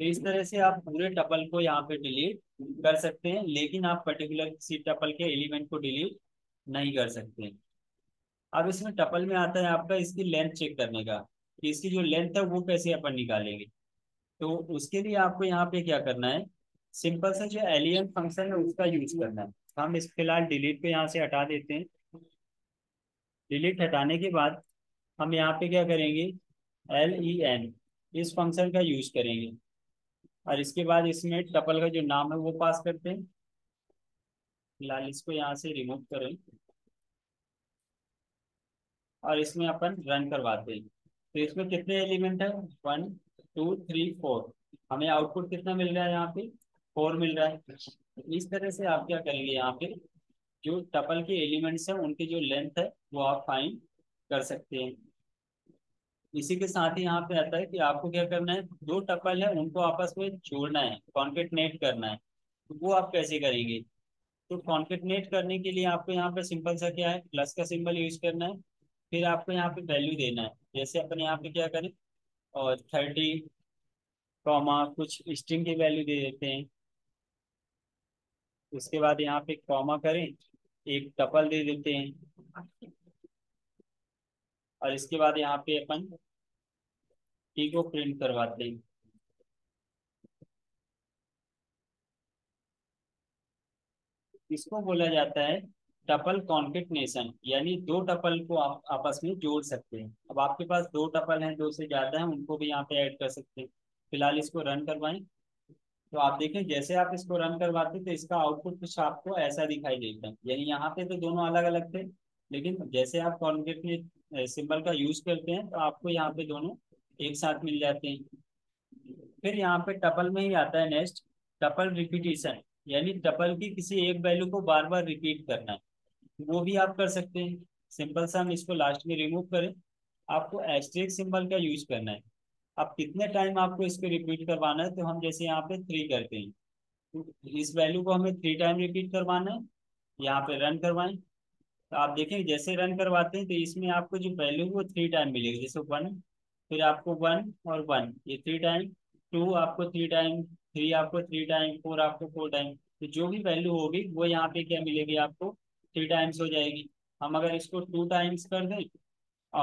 तो इस तरह से आप पूरे टपल को यहाँ पे डिलीट कर सकते हैं, लेकिन आप पर्टिकुलर किसी टपल के एलिमेंट को डिलीट नहीं कर सकते हैं। अब इसमें टपल में आता है आपका इसकी लेंथ चेक करने का, कि इसकी जो लेंथ है वो कैसे अपन निकालेंगे। तो उसके लिए आपको यहाँ पे क्या करना है, सिंपल सा जो एलियन फंक्शन है उसका यूज करना है। हम इस फिलहाल डिलीट को यहाँ से हटा देते हैं। डिलीट हटाने के बाद हम यहाँ पे क्या करेंगे len इस फंक्शन का यूज करेंगे, और इसके बाद इसमें टपल का जो नाम है वो पास करते हैं। फिलहाल इसको यहाँ से रिमूव करें, और इसमें अपन रन करवाते हैं। तो इसमें कितने एलिमेंट है 1 2 3 4, हमें आउटपुट कितना मिल रहा है यहाँ पे 4 मिल रहा है। इस तरह से आप क्या करेंगे यहाँ पे जो टपल के एलिमेंट्स हैं उनकी जो लेंथ है वो आप फाइंड कर सकते हैं। इसी के साथ ही यहाँ पे आता है कि आपको क्या करना है, दो टपल है उनको आपस में जोड़ना है, कॉन्केटनेट करना है, तो वो आप कैसे करेंगे। तो कॉन्केटनेट करने के लिए आपको यहाँ पे सिंपल सा क्या है प्लस का सिंबल यूज करना है, फिर आपको यहाँ पे वैल्यू देना है। जैसे अपन यहाँ पे क्या करें और 30 कॉमा कुछ स्ट्रिंग की वैल्यू दे देते हैं, उसके बाद यहाँ पे कॉमा करें एक टपल दे देते हैं, और इसके बाद यहाँ पे अपन टी को प्रिंट करवाते हैं। इसको बोला जाता है टपल कॉन्केटनेशन, यानी दो टपल को आप आपस में जोड़ सकते हैं। अब आपके पास दो टपल हैं, दो से ज्यादा हैं, उनको भी यहाँ पे ऐड कर सकते हैं। फिलहाल इसको रन करवाएं, तो आप देखें जैसे आप इसको रन करवाते तो इसका आउटपुट कुछ आपको ऐसा दिखाई देता है। यानी यहाँ पे तो दोनों अलग अलग थे, लेकिन जैसे आप कॉन्केटनेट सिंबल का यूज करते हैं तो आपको यहाँ पे दोनों एक साथ मिल जाते हैं। फिर यहाँ पे टपल में ही आता है नेक्स्ट टपल रिपीटिशन, यानी टपल की किसी एक वैल्यू को बार बार रिपीट करना, वो भी आप कर सकते हैं। सिंपल सा हम इसको लास्ट में रिमूव करें, आपको एस्ट्रिक सिंबल का यूज करना है। अब कितने टाइम आपको इसको रिपीट करवाना है, तो हम जैसे यहाँ पे 3 करते हैं, तो इस वैल्यू को हमें 3 टाइम रिपीट करवाना है। यहाँ पे रन करवाएं, तो आप देखें जैसे रन करवाते हैं तो इसमें आपको जो वैल्यू वो 3 टाइम मिलेगी। जैसे 1, फिर आपको 1 और 1 ये 3 टाइम, 2 आपको 3 टाइम, 3 आपको 3 टाइम, 4 आपको 4 टाइम। तो जो भी वैल्यू होगी वो यहाँ पे क्या मिलेगी आपको 3 टाइम्स हो जाएगी। हम अगर इसको 2 टाइम्स कर दें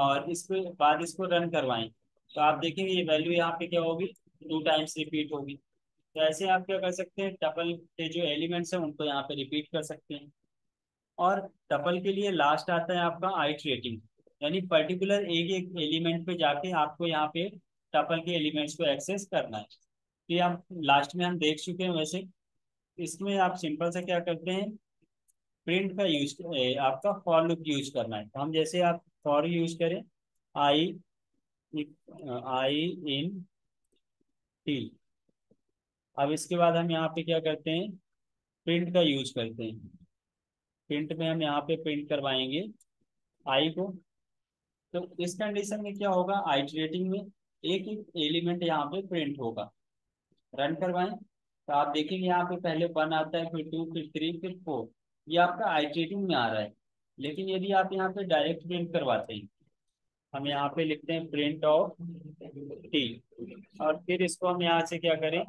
और इसके बाद इसको रन करवाएं तो आप देखेंगे ये वैल्यू यहाँ पे क्या होगी 2 टाइम्स रिपीट होगी। तो ऐसे आप क्या कर सकते हैं टपल के जो एलिमेंट्स हैं उनको यहाँ पे रिपीट कर सकते हैं। और टपल के लिए लास्ट आता है आपका आइट्रेटिंग, यानी पर्टिकुलर एक एक एलिमेंट पे जाके आपको यहाँ पे टपल के एलिमेंट्स को एक्सेस करना है। ये आप लास्ट में हम देख चुके हैं। वैसे इसमें आप सिंपल से क्या करते हैं प्रिंट का यूज, आपका फॉर लूप यूज करना है। तो हम जैसे आप फॉर यूज करें आई इन टी, अब इसके बाद हम यहाँ पे क्या करते हैं प्रिंट का यूज करते हैं। प्रिंट में हम यहाँ पे प्रिंट करवाएंगे आई को, तो इस कंडीशन में क्या होगा आइटरेटिंग में एक एक एलिमेंट यहाँ पे प्रिंट होगा। रन करवाएं तो आप देखेंगे यहाँ पे पहले 1 आता है, फिर 2, फिर 3, फिर 4। ये आपका आइटरेटिव में आ रहा है। लेकिन यदि आप यहाँ पे डायरेक्ट प्रिंट करवाते हैं, हम यहाँ पे लिखते हैं प्रिंट ऑफ टी और फिर इसको हम यहाँ से क्या करें,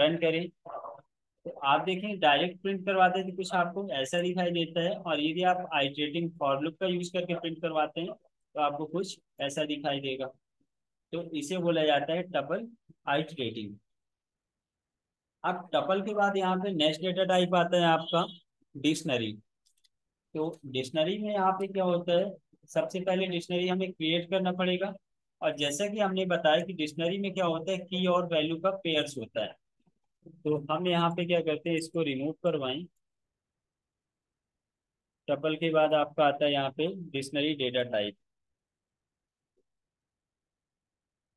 रन करें, तो आप देखें डायरेक्ट प्रिंट करवाते हैं तो कुछ आपको ऐसा दिखाई देता है, और यदि आप आइटरेटिंग फॉर लूप का यूज करके प्रिंट करवाते हैं तो आपको कुछ ऐसा दिखाई देगा। तो इसे बोला जाता है टपल आइटरेटिंग। अब टपल के बाद यहाँ पे नेक्स्ट डेटा टाइप आता है आपका डिक्शनरी। तो डिक्शनरी में यहाँ पे क्या होता है, सबसे पहले डिक्शनरी हमें क्रिएट करना पड़ेगा, और जैसा कि हमने बताया कि डिक्शनरी में क्या होता है, की और वैल्यू का पेयर्स होता है। तो हम यहाँ पे क्या करते हैं, इसको रिमूव करवाएं। टपल के बाद आपका आता है यहाँ पे dictionary data type.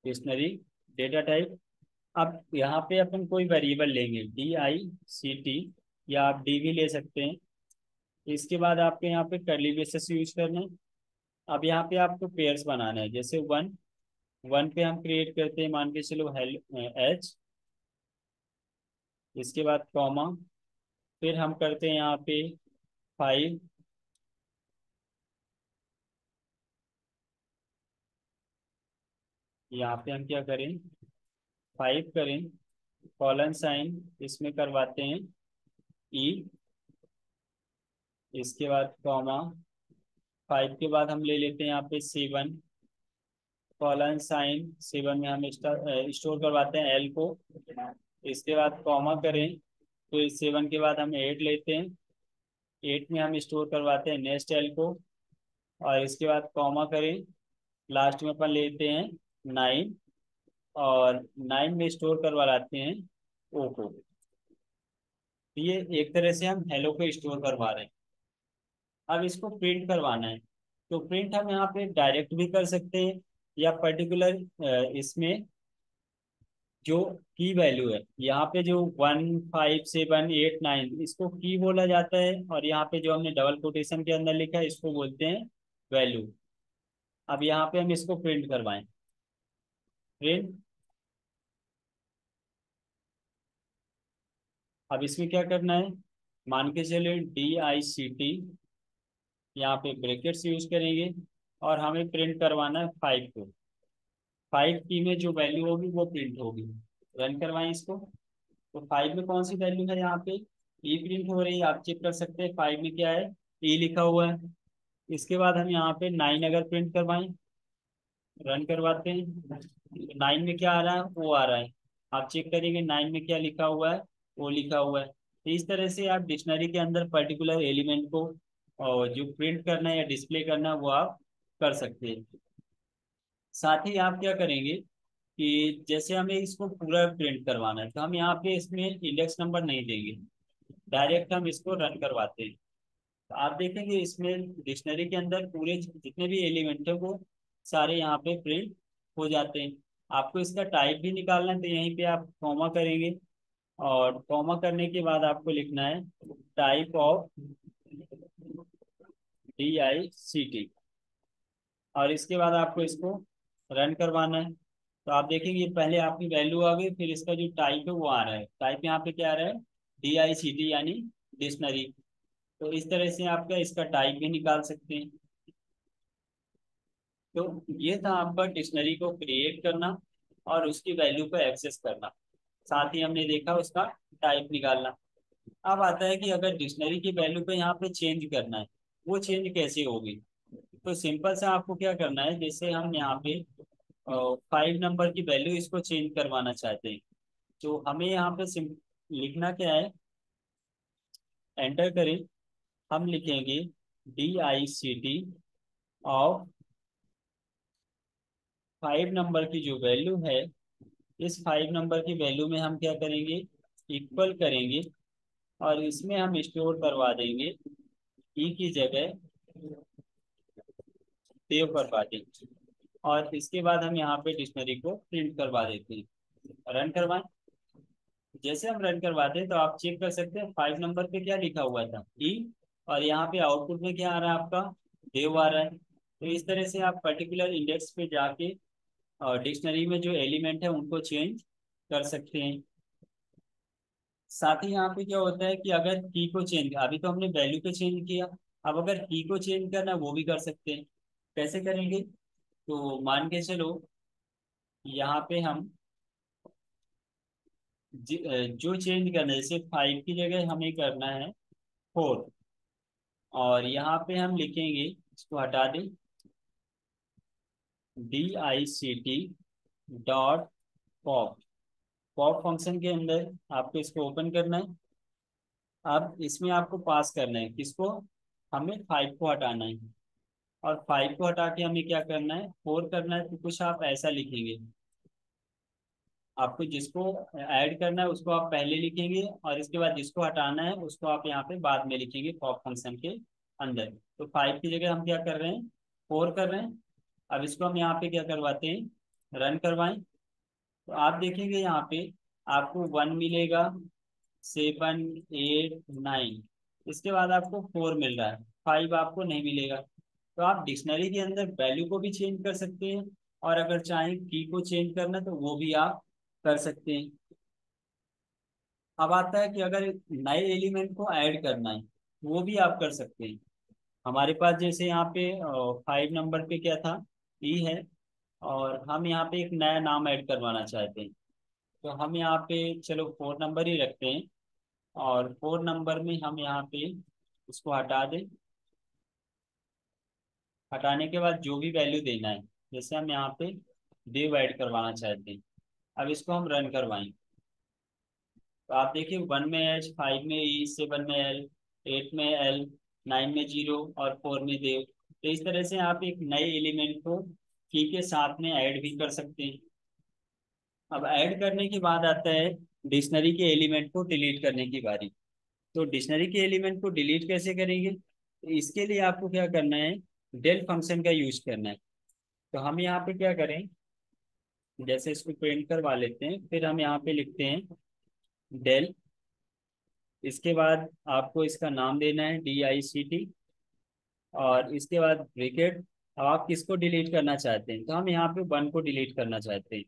Dictionary data type, अब यहाँ पे अपन कोई वेरिएबल लेंगे DICT या आप डी भी ले सकते हैं। इसके बाद आपके यहाँ पे कर्ली ब्रेसेस यूज करना है। अब यहाँ पे आपको पेयर्स बनाना है, जैसे 1 पे हम क्रिएट करते हैं, मान के चलो H, इसके बाद कॉमा, फिर हम करते हैं यहाँ पे 5, यहाँ पे हम क्या करें 5 करें, कॉलन साइन, इसमें करवाते हैं E, इसके बाद कॉमा, 5 के बाद हम ले लेते हैं यहाँ पे 7, कॉलन साइन, 7 में हम स्टोर करवाते हैं L को, इसके बाद कॉमा करें, तो इस 7 के बाद हम 8 लेते हैं, 8 में हम स्टोर करवाते हैं नेक्स्ट L को, और इसके बाद कॉमा करें, लास्ट में अपन लेते हैं 9 और 9 में स्टोर करवा लाते हैं O को। ये एक तरह से हम हेलो को स्टोर करवा रहे हैं। अब इसको प्रिंट करवाना है, तो प्रिंट हम यहाँ पे डायरेक्ट भी कर सकते हैं, या पर्टिकुलर इसमें जो की वैल्यू है, यहाँ पे जो 1, 5, 7, 8, 9 इसको की बोला जाता है, और यहाँ पे जो हमने डबल कोटेशन के अंदर लिखा है इसको बोलते हैं वैल्यू। अब यहाँ पे हम इसको प्रिंट करवाएं, प्रिंट। अब इसमें क्या करना है, मान के चले DICT, यहाँ पे ब्रेकेट्स यूज करेंगे, और हमें प्रिंट करवाना है 5 को। 5 की में जो वैल्यू होगी वो प्रिंट होगी। रन करवाएं इसको, तो 5 में कौन सी वैल्यू है, यहाँ पे E प्रिंट हो रही है, आप चेक कर सकते हैं 5 में क्या है, E लिखा हुआ है। इसके बाद हम यहाँ पे 9 अगर प्रिंट करवाएं, रन करवाते हैं, 9 में क्या आ रहा है, वो आ रहा है, आप चेक करेंगे 9 में क्या लिखा हुआ है, वो लिखा हुआ है। तो इस तरह से आप डिक्शनरी के अंदर पर्टिकुलर एलिमेंट को और जो प्रिंट करना है या डिस्प्ले करना है वो आप कर सकते हैं। साथ ही आप क्या करेंगे कि जैसे हमें इसको पूरा प्रिंट करवाना है, तो हम यहाँ पे इसमें इंडेक्स नंबर नहीं देंगे, डायरेक्ट हम इसको रन करवाते हैं। तो आप देखेंगे इसमें डिक्शनरी के अंदर पूरे जितने भी एलिमेंट हैं वो सारे यहाँ पे प्रिंट हो जाते हैं। आपको इसका टाइप भी निकालना है, तो यहीं पे आप कॉमा करेंगे, और कॉमा करने के बाद आपको लिखना है टाइप ऑफ DICT, और इसके बाद आपको इसको रन करवाना है। तो आप देखेंगे पहले आपकी वैल्यू आ गई, फिर इसका जो टाइप है वो आ रहा है, टाइप यहाँ पे क्या आ रहा है DICT यानी डिक्शनरी। तो इस तरह से आपका इसका टाइप भी निकाल सकते हैं। तो ये था आपका डिक्शनरी को क्रिएट करना और उसकी वैल्यू को एक्सेस करना, साथ ही हमने देखा उसका टाइप निकालना। अब आता है कि अगर डिक्शनरी की वैल्यू को यहाँ पे चेंज करना है, वो चेंज कैसे होगी। तो सिंपल सा आपको क्या करना है, जैसे हम यहाँ पे 5 नंबर की वैल्यू इसको चेंज करवाना चाहते हैं, तो हमें यहाँ पे लिखना क्या है, एंटर करें, हम लिखेंगे DICT ऑफ 5 नंबर की जो वैल्यू है, इस 5 नंबर की वैल्यू में हम क्या करेंगे इक्वल करेंगे, और इसमें हम स्टोर करवा देंगे E की जगह सेव करवा देंगे, और इसके बाद हम यहाँ पे डिक्शनरी को प्रिंट करवा देते हैं। रन करवाएं, जैसे हम रन करवाते हैं तो आप चेक कर सकते हैं 5 नंबर पे क्या लिखा हुआ था E, और यहाँ पे आउटपुट में क्या आ रहा है आपका देव आ रहा है। तो इस तरह से आप पर्टिकुलर इंडेक्स पे जाके और डिक्शनरी में जो एलिमेंट है उनको चेंज कर सकते हैं। साथ ही यहाँ पे क्या होता है कि अगर की को चेंज, अभी तो हमने वैल्यू को चेंज किया, अब अगर की को चेंज करना वो भी कर सकते हैं। कैसे करेंगे, तो मान के चलो यहाँ पे हम जो चेंज करना है, जैसे 5 की जगह हमें करना है 4, और यहाँ पे हम लिखेंगे, इसको हटा दें, dict.pop। पॉप फंक्शन के अंदर आपको इसको ओपन करना है। अब इसमें आपको पास करना है किसको, हमें 5 को हटाना है, और 5 को हटा के हमें क्या करना है, 4 करना है। तो कुछ आप ऐसा लिखेंगे, आपको जिसको ऐड करना है उसको आप पहले लिखेंगे, और इसके बाद जिसको हटाना है उसको आप यहाँ पे बाद में लिखेंगे पॉप फंक्शन के अंदर। तो 5 की जगह हम क्या कर रहे हैं, 4 कर रहे हैं। अब इसको हम यहाँ पे क्या करवाते हैं, रन करवाएं। तो आप देखेंगे यहाँ पे आपको 1 मिलेगा, 7, 8, 9। इसके बाद आपको 4 मिल रहा है, 5 आपको नहीं मिलेगा। तो आप डिक्शनरी के अंदर वैल्यू को भी चेंज कर सकते हैं, और अगर चाहें की को चेंज करना तो वो भी आप कर सकते हैं। अब आता है कि अगर नए एलिमेंट को ऐड करना है वो भी आप कर सकते हैं। हमारे पास जैसे यहाँ पे 5 नंबर पे क्या था, ई है, और हम यहाँ पे एक नया नाम ऐड करवाना चाहते हैं। तो हम यहाँ पे चलो 4 नंबर ही रखते हैं, और 4 नंबर में हम यहाँ पे इसको हटा दें। हटाने के बाद जो भी वैल्यू देना है, जैसे हम यहाँ पे देव ऐड करवाना चाहते हैं। अब इसको हम रन करवाएं। तो आप देखिए 1 में एच, 5 में ई, 7 में एल, 8 में एल, 9 में 0 और 4 में देव। तो इस तरह से आप एक नए एलिमेंट को की के साथ में ऐड भी कर सकते हैं। अब ऐड करने के बाद आता है डिक्शनरी के एलिमेंट को डिलीट करने की बारी। तो डिक्शनरी के एलिमेंट को डिलीट कैसे करेंगे, तो इसके लिए आपको क्या करना है, del फंक्शन का यूज करना है। तो हम यहाँ पे क्या करें, जैसे इसको प्रिंट करवा लेते हैं, फिर हम यहाँ पे लिखते हैं del, इसके बाद आपको इसका नाम देना है dict, और इसके बाद ब्रैकेट। अब आप किसको डिलीट करना चाहते हैं, तो हम यहाँ पे 1 को डिलीट करना चाहते हैं,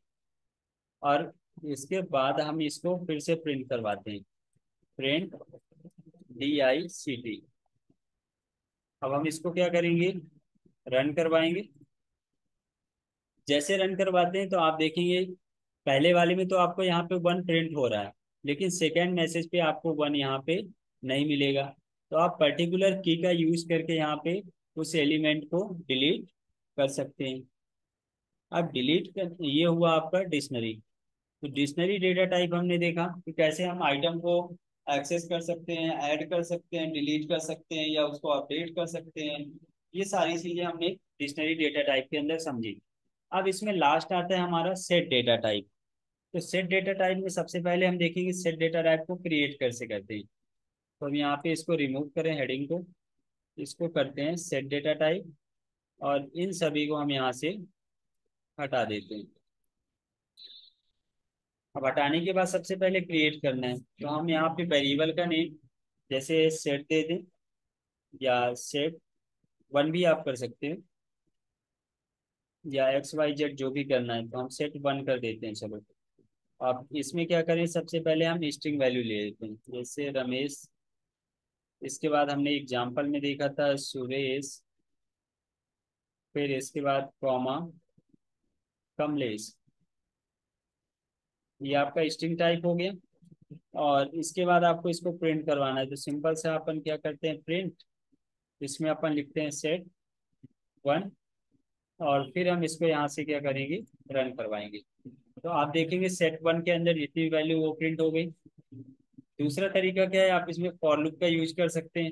और इसके बाद हम इसको फिर से प्रिंट करवाते हैं, प्रिंट dict। अब हम इसको क्या करेंगे, रन करवाएंगे। जैसे रन करवाते हैं तो आप देखेंगे पहले वाले में तो आपको यहाँ पे 1 प्रिंट हो रहा है, लेकिन सेकेंड मैसेज पे आपको 1 यहाँ पे नहीं मिलेगा। तो आप पर्टिकुलर की का यूज करके यहाँ पे उस एलिमेंट को डिलीट कर सकते हैं। अब ये हुआ आपका डिक्शनरी। तो डिक्शनरी डेटा टाइप हमने देखा कि कैसे हम आइटम को एक्सेस कर सकते हैं, ऐड कर सकते हैं, डिलीट कर सकते हैं, या उसको अपडेट कर सकते हैं। ये सारी चीजें हमने डिक्शनरी डेटा टाइप के अंदर समझी। अब इसमें लास्ट आता है हमारा सेट डेटा टाइप। तो सेट डेटा टाइप में सबसे पहले हम देखेंगे सेट डेटा टाइप को क्रिएट कैसे करते हैं। तो हम यहाँ पे इसको रिमूव करें, हेडिंग को इसको करते हैं सेट डेटा टाइप, और इन सभी को हम यहाँ से हटा देते हैं। अब हटाने के बाद सबसे पहले क्रिएट करना है, तो हम यहाँ पे वेरिएबल का नेम जैसे सेट दे दें, या सेट 1 भी आप कर सकते हैं, या XYZ जो भी करना है। तो हम सेट 1 कर देते हैं। चलो अब इसमें क्या करें, सबसे पहले हम स्ट्रिंग वैल्यू ले लेते हैं, जैसे रमेश। इसके बाद हमने एग्जाम्पल में देखा था सुरेश, फिर इसके बाद कॉमा कमलेश, ये आपका स्ट्रिंग टाइप हो गया। और इसके बाद आपको इसको प्रिंट करवाना है, तो सिंपल से अपन क्या करते हैं, प्रिंट, इसमें अपन लिखते हैं सेट 1, और फिर हम इसको यहाँ से क्या करेंगे, रन करवाएंगे। तो आप देखेंगे सेट 1 के अंदर जितनी वैल्यू वो प्रिंट हो गई। दूसरा तरीका क्या है, आप इसमें फॉर लूप का यूज कर सकते हैं।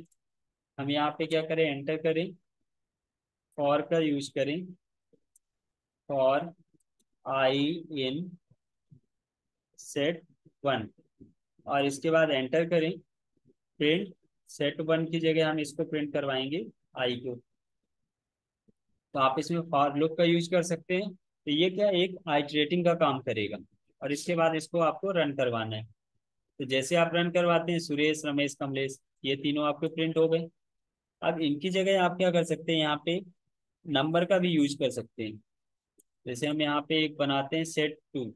हम यहाँ पे क्या करें, एंटर करें, फॉर का यूज करें, फॉर आई इन सेट 1, और इसके बाद एंटर करें, प्रिंट सेट 1 की जगह हम इसको प्रिंट करवाएंगे आई को। तो आप इसमें फॉर लूप का यूज कर सकते हैं। तो ये क्या, एक आइटरेटिंग का काम करेगा। और इसके बाद इसको आपको रन करवाना है। तो जैसे आप रन करवाते हैं, सुरेश, रमेश, कमलेश, ये तीनों आपके प्रिंट हो गए। अब इनकी जगह आप क्या कर सकते हैं, यहाँ पे नंबर का भी यूज कर सकते हैं। जैसे हम यहाँ पे एक बनाते हैं set 2,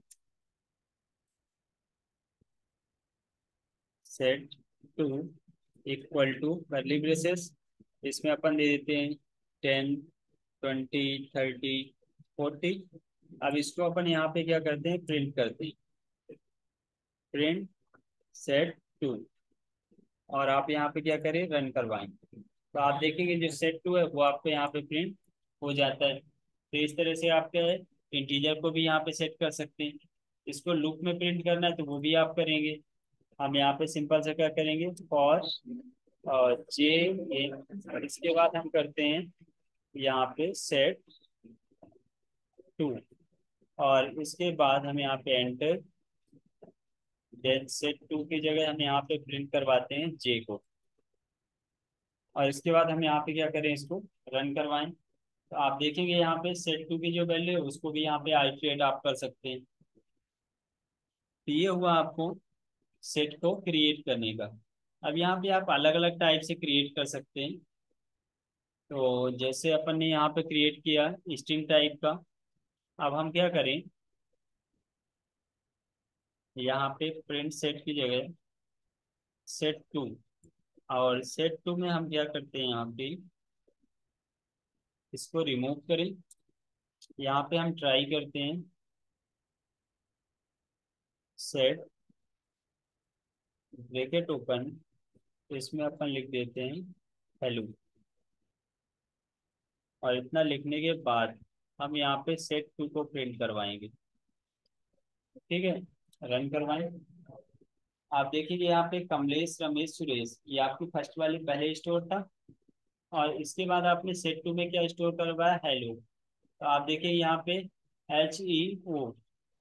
set two equal to curly braces, इसमें अपन दे देते हैं 10, 20, 30, 40। अब इसको अपन यहाँ पे क्या करते हैं, प्रिंट करते हैं, प्रिंट सेट टू, और आप यहाँ पे क्या करें, रन करवाएंगे तो आप देखेंगे जो सेट टू है वो आपको यहाँ पे प्रिंट हो जाता है। तो इस तरह से आप क्या है, इंटीजर को भी यहाँ पे सेट कर सकते हैं। इसको लूप में प्रिंट करना है तो वो भी आप करेंगे। हम यहाँ पे सिंपल से क्या करेंगे, फॉर और जे ए, इसके बाद हम करते हैं यहाँ पे सेट टू, और इसके बाद हम यहाँ पे एंटर, देन सेट टू की जगह हम यहाँ पे प्रिंट करवाते हैं जे को, और इसके बाद हम यहाँ पे क्या करें, इसको रन करवाएं तो आप देखेंगे यहाँ पे सेट टू की जो वैल्यू है उसको भी यहाँ पे आइटरेट आप कर सकते हैं। ये हुआ आपको सेट को क्रिएट करने का। अब यहाँ पे आप अलग अलग टाइप से क्रिएट कर सकते हैं। तो जैसे अपन ने यहाँ पे क्रिएट किया स्ट्रिंग टाइप का, अब हम क्या करें, यहाँ पे प्रिंट सेट की जगह सेट टू, और सेट टू में हम क्या करते हैं, यहाँ पे इसको रिमूव करें, यहाँ पे हम ट्राई करते हैं सेट ब्रैकेट ओपन, इसमें अपन लिख देते हैं हेलो, और इतना लिखने के बाद हम यहाँ पे सेट टू को प्रिंट करवाएंगे। ठीक है, रन करवाएं, आप देखिए यहाँ पे कमलेश, रमेश, सुरेश, ये आपकी फर्स्ट वाली पहले स्टोर था, और इसके बाद आपने सेट टू में क्या स्टोर करवाया, हेलो। तो आप देखिए यहाँ पे HEO,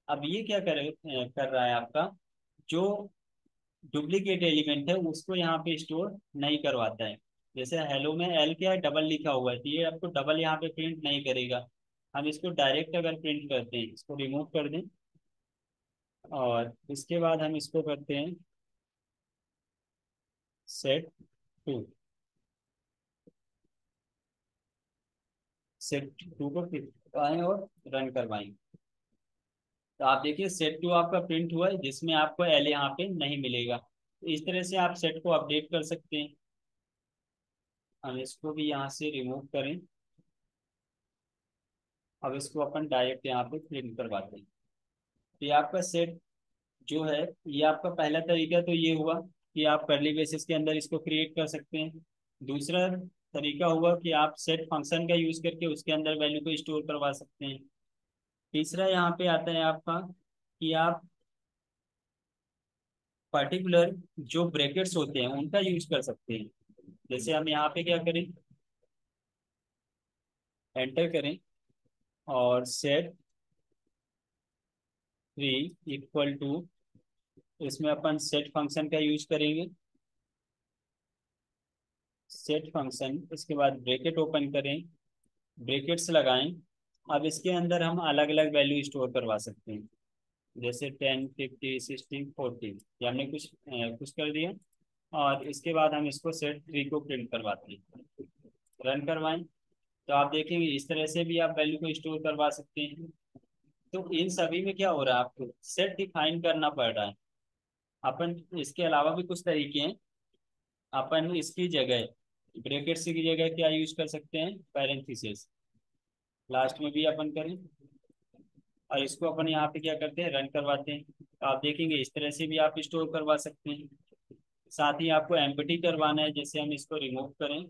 अब ये क्या कर रहा है, आपका जो डुप्लीकेट एलिमेंट है उसको यहाँ पे स्टोर नहीं करवाता है। जैसे हेलो में L क्या है, डबल लिखा हुआ है, तो ये आपको डबल यहाँ पे प्रिंट नहीं करेगा। हम इसको डायरेक्ट अगर प्रिंट करते हैं, इसको रिमूव कर दें, और इसके बाद हम इसको करते हैं सेट टू को प्रिंट आए और रन करवाएं तो आप देखिए सेट टू आपका प्रिंट हुआ है, जिसमें आपको L यहाँ पे नहीं मिलेगा। इस तरह से आप सेट को अपडेट कर सकते हैं। हम इसको भी यहाँ से रिमूव करें, अब इसको अपन डायरेक्ट यहाँ पे प्रिंट करवाते हैं। तो ये आपका सेट जो है, ये आपका पहला तरीका तो ये हुआ कि आप कर्ली ब्रेसेस के अंदर इसको क्रिएट कर सकते हैं। दूसरा तरीका हुआ कि आप सेट फंक्शन का यूज करके उसके अंदर वैल्यू को स्टोर करवा सकते हैं। तीसरा यहाँ पे आता है आपका कि आप पर्टिकुलर जो ब्रैकेट्स होते हैं उनका यूज कर सकते हैं। जैसे हम यहाँ पे क्या करें, एंटर करें और सेट 3 इक्वल टू, इसमें अपन सेट फंक्शन का यूज करेंगे, सेट फंक्शन, इसके बाद ब्रैकेट ओपन करें, ब्रैकेट्स लगाएं। अब इसके अंदर हम अलग अलग वैल्यू स्टोर करवा सकते हैं, जैसे 10, 50, 60, 40, ये हमने कुछ कर दिया। और इसके बाद हम इसको सेट 3 को प्रिंट करवाते हैं, रन करवाएं तो आप देखेंगे इस तरह से भी आप वैल्यू को स्टोर करवा सकते हैं। तो इन सभी में क्या हो रहा है, आपको सेट डिफाइन करना पड़ रहा है। अपन इसके अलावा भी कुछ तरीके हैं, अपन इसकी जगह ब्रेकेट्स की जगह क्या यूज कर सकते हैं, पैरेंथेसिस, लास्ट में भी अपन करें, और इसको अपन यहाँ पे क्या करते हैं, रन करवाते हैं तो आप देखेंगे इस तरह से भी आप स्टोर करवा सकते हैं। साथ ही आपको एम्प्टी करवाना है, जैसे हम इसको रिमूव करें,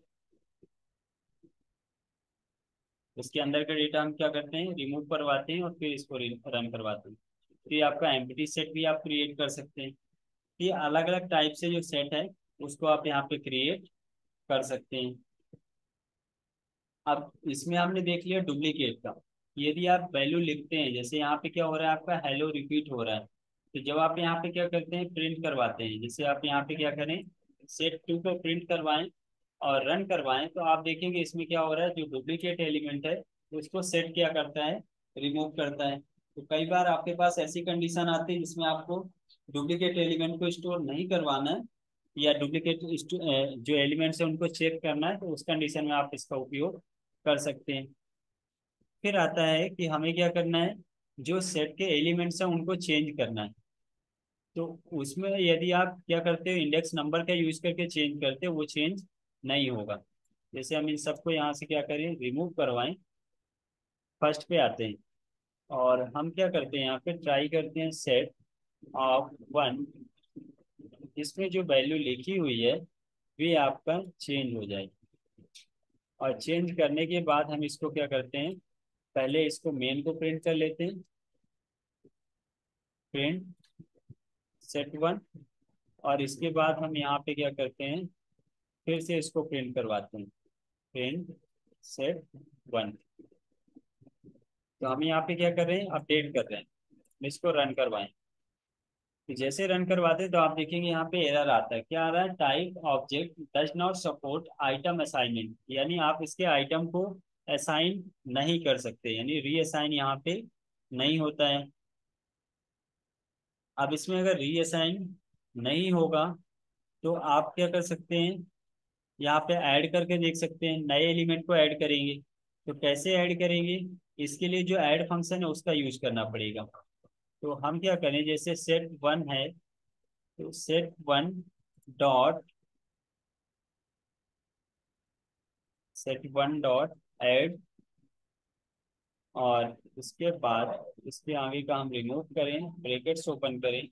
इसके अंदर का डेटा हम क्या करते हैं, रिमूव करवाते हैं और फिर इसको रन करवाते हैं। फिर आपका एम्प्टी सेट भी आप क्रिएट कर सकते हैं। ये अलग अलग टाइप से जो सेट है उसको आप यहाँ पे क्रिएट कर सकते हैं। अब इसमें हमने देख लिया डुप्लीकेट का, यदि आप वैल्यू लिखते हैं, जैसे यहाँ पे क्या हो रहा है, आपका हेलो रिपीट हो रहा है, तो जब आप यहाँ पे क्या करते हैं, प्रिंट करवाते हैं, जैसे आप यहाँ पे क्या करें, सेट टू को प्रिंट करवाएं और रन करवाएं तो आप देखेंगे इसमें क्या हो रहा है, जो डुप्लीकेट एलिमेंट है उसको सेट क्या करता है, रिमूव करता है। तो कई बार आपके पास ऐसी कंडीशन आती है जिसमें आपको डुप्लीकेट एलिमेंट को स्टोर नहीं करवाना है या डुप्लीकेट जो एलिमेंट्स हैं उनको चेक करना है, तो उस कंडीशन में आप इसका उपयोग कर सकते हैं। फिर आता है कि हमें क्या करना है, जो सेट के एलिमेंट्स हैं उनको चेंज करना है। तो उसमें यदि आप क्या करते हो इंडेक्स नंबर का यूज करके चेंज करते हो, वो चेंज नहीं होगा। जैसे हम इन सबको यहाँ से क्या करें, रिमूव करवाएं। फर्स्ट पे आते हैं और हम क्या करते हैं यहाँ पे ट्राई करते हैं सेट ऑफ वन, इसमें जो वैल्यू लिखी हुई है वे आपका चेंज हो जाएगी। और चेंज करने के बाद हम इसको क्या करते हैं, पहले इसको मेन को प्रिंट कर लेते हैं, प्रिंट सेट वन, और इसके बाद हम यहाँ पे क्या करते हैं फिर से इसको प्रिंट करवाते हैं, प्रिंट सेट वन। तो हम यहाँ पे क्या कर रहे हैं, अपडेट कर रहे हैं, इसको रन करवाएं। तो जैसे रन करवाते तो आप देखेंगे यहाँ पे एरर आता है, क्या आ रहा है, type object does not support item assignment, यानी आप इसके आइटम को असाइन नहीं कर सकते, यानी रीअसाइन यहाँ पे नहीं होता है। अब इसमें अगर रीअसाइन नहीं होगा तो आप क्या कर सकते हैं, यहाँ पे ऐड करके देख सकते हैं, नए एलिमेंट को ऐड करेंगे। तो कैसे ऐड करेंगे, इसके लिए जो ऐड फंक्शन है उसका यूज करना पड़ेगा। तो हम क्या करें, जैसे सेट वन है तो सेट वन डॉट, ऐड, और उसके बाद इसके आगे का हम रिमूव करें, ब्रैकेट्स ओपन करें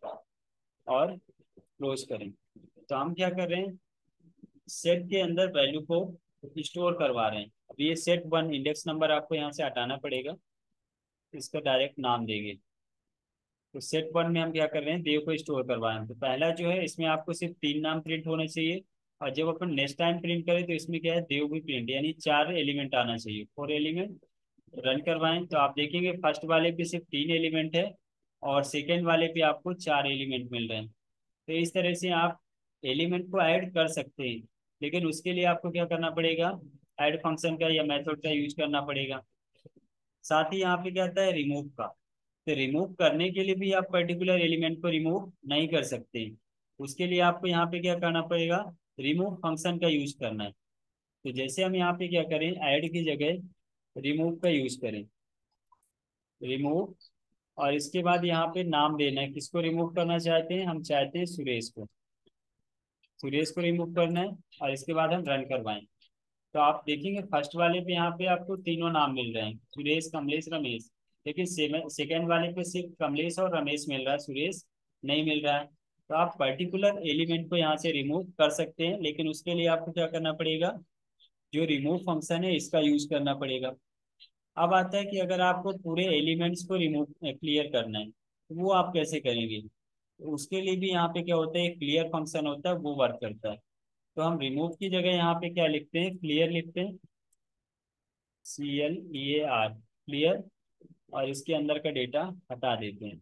और क्लोज करें। तो हम क्या कर रहे हैं, सेट के अंदर वैल्यू को स्टोर करवा रहे हैं। अब ये सेट वन इंडेक्स नंबर आपको यहाँ से हटाना पड़ेगा, इसका डायरेक्ट नाम देंगे। तो सेट वन में हम क्या कर रहे हैं, देव को स्टोर करवा रहे हैं। तो पहला जो है इसमें आपको सिर्फ 3 नाम प्रिंट होने चाहिए, और जब अपन नेक्स्ट टाइम प्रिंट करें तो इसमें क्या है, देव भी प्रिंट, यानी 4 एलिमेंट आना चाहिए, 4 एलिमेंट। रन करवाएं तो आप देखेंगे फर्स्ट वाले पे सिर्फ 3 एलिमेंट है और सेकेंड वाले पे आपको 4 एलिमेंट मिल रहे हैं। तो इस तरह से आप एलिमेंट को ऐड कर सकते हैं, लेकिन उसके लिए आपको क्या करना पड़ेगा, ऐड फंक्शन का या मेथड का यूज करना पड़ेगा। साथ ही यहाँ पे क्या आता है, रिमूव का। तो रिमूव करने के लिए भी आप पर्टिकुलर एलिमेंट को रिमूव नहीं कर सकते, उसके लिए आपको यहाँ पे क्या करना पड़ेगा, रिमूव फंक्शन का यूज करना है। तो जैसे हम यहाँ पे क्या करें, ऐड की जगह रिमूव का यूज करें, रिमूव, और इसके बाद यहाँ पे नाम देना है किसको रिमूव करना चाहते हैं, हम चाहते हैं सुरेश को, सुरेश को रिमूव करना है। और इसके बाद हम रन करवाएं तो आप देखेंगे फर्स्ट वाले पे यहाँ पे आपको तीनों नाम मिल रहे हैं, सुरेश, कमलेश, रमेश, लेकिन सेकेंड वाले पे सिर्फ कमलेश और रमेश मिल रहा है, सुरेश नहीं मिल रहा है। तो आप पर्टिकुलर एलिमेंट को यहाँ से रिमूव कर सकते हैं, लेकिन उसके लिए आपको क्या करना पड़ेगा, जो रिमूव फंक्शन है इसका यूज करना पड़ेगा। अब आता है कि अगर आपको पूरे एलिमेंट्स को रिमूव क्लियर करना है तो वो आप कैसे करेंगे, उसके लिए भी यहाँ पे क्या होता है, एक क्लियर फंक्शन होता है, वो वर्क करता है। तो हम रिमूव की जगह यहाँ पे क्या लिखते हैं, क्लियर लिखते हैं, CLEAR, क्लियर, और इसके अंदर का डेटा हटा देते हैं।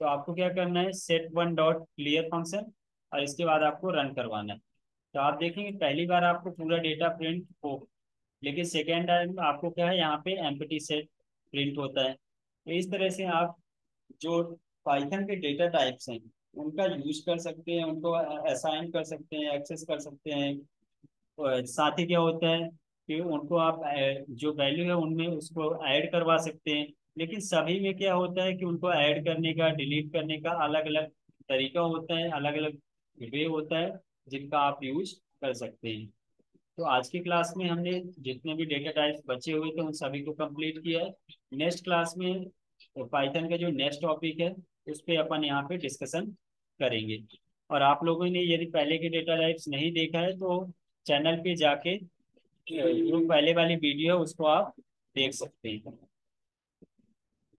तो आपको क्या करना है, set one dot clear function, और इसके बाद आपको रन करवाना है। तो आप देखेंगे पहली बार आपको पूरा डेटा प्रिंट हो, लेकिन सेकेंड टाइम आपको क्या है, यहाँ पे एम्प्टी सेट प्रिंट होता है। तो इस तरह से आप जो पाइथन के डेटा टाइप्स हैं उनका यूज कर सकते हैं, उनको असाइन कर सकते हैं, एक्सेस कर सकते हैं। और साथ ही क्या होता है कि उनको आप जो वैल्यू है उनमें उसको ऐड करवा सकते हैं। लेकिन सभी में क्या होता है कि उनको ऐड करने का, डिलीट करने का अलग अलग तरीका होता है, अलग अलग वे होता है जिनका आप यूज कर सकते हैं। तो आज की क्लास में हमने जितने भी डेटा टाइप्स बचे हुए थे उन सभी को कंप्लीट किया है। नेक्स्ट क्लास में पाइथन का जो नेक्स्ट टॉपिक है उस पर अपन यहाँ पे डिस्कशन करेंगे। और आप लोगों ने यदि पहले के डेटा टाइप्स नहीं देखा है तो चैनल पे जाके जो पहले वाली वीडियो है उसको आप देख सकते हैं।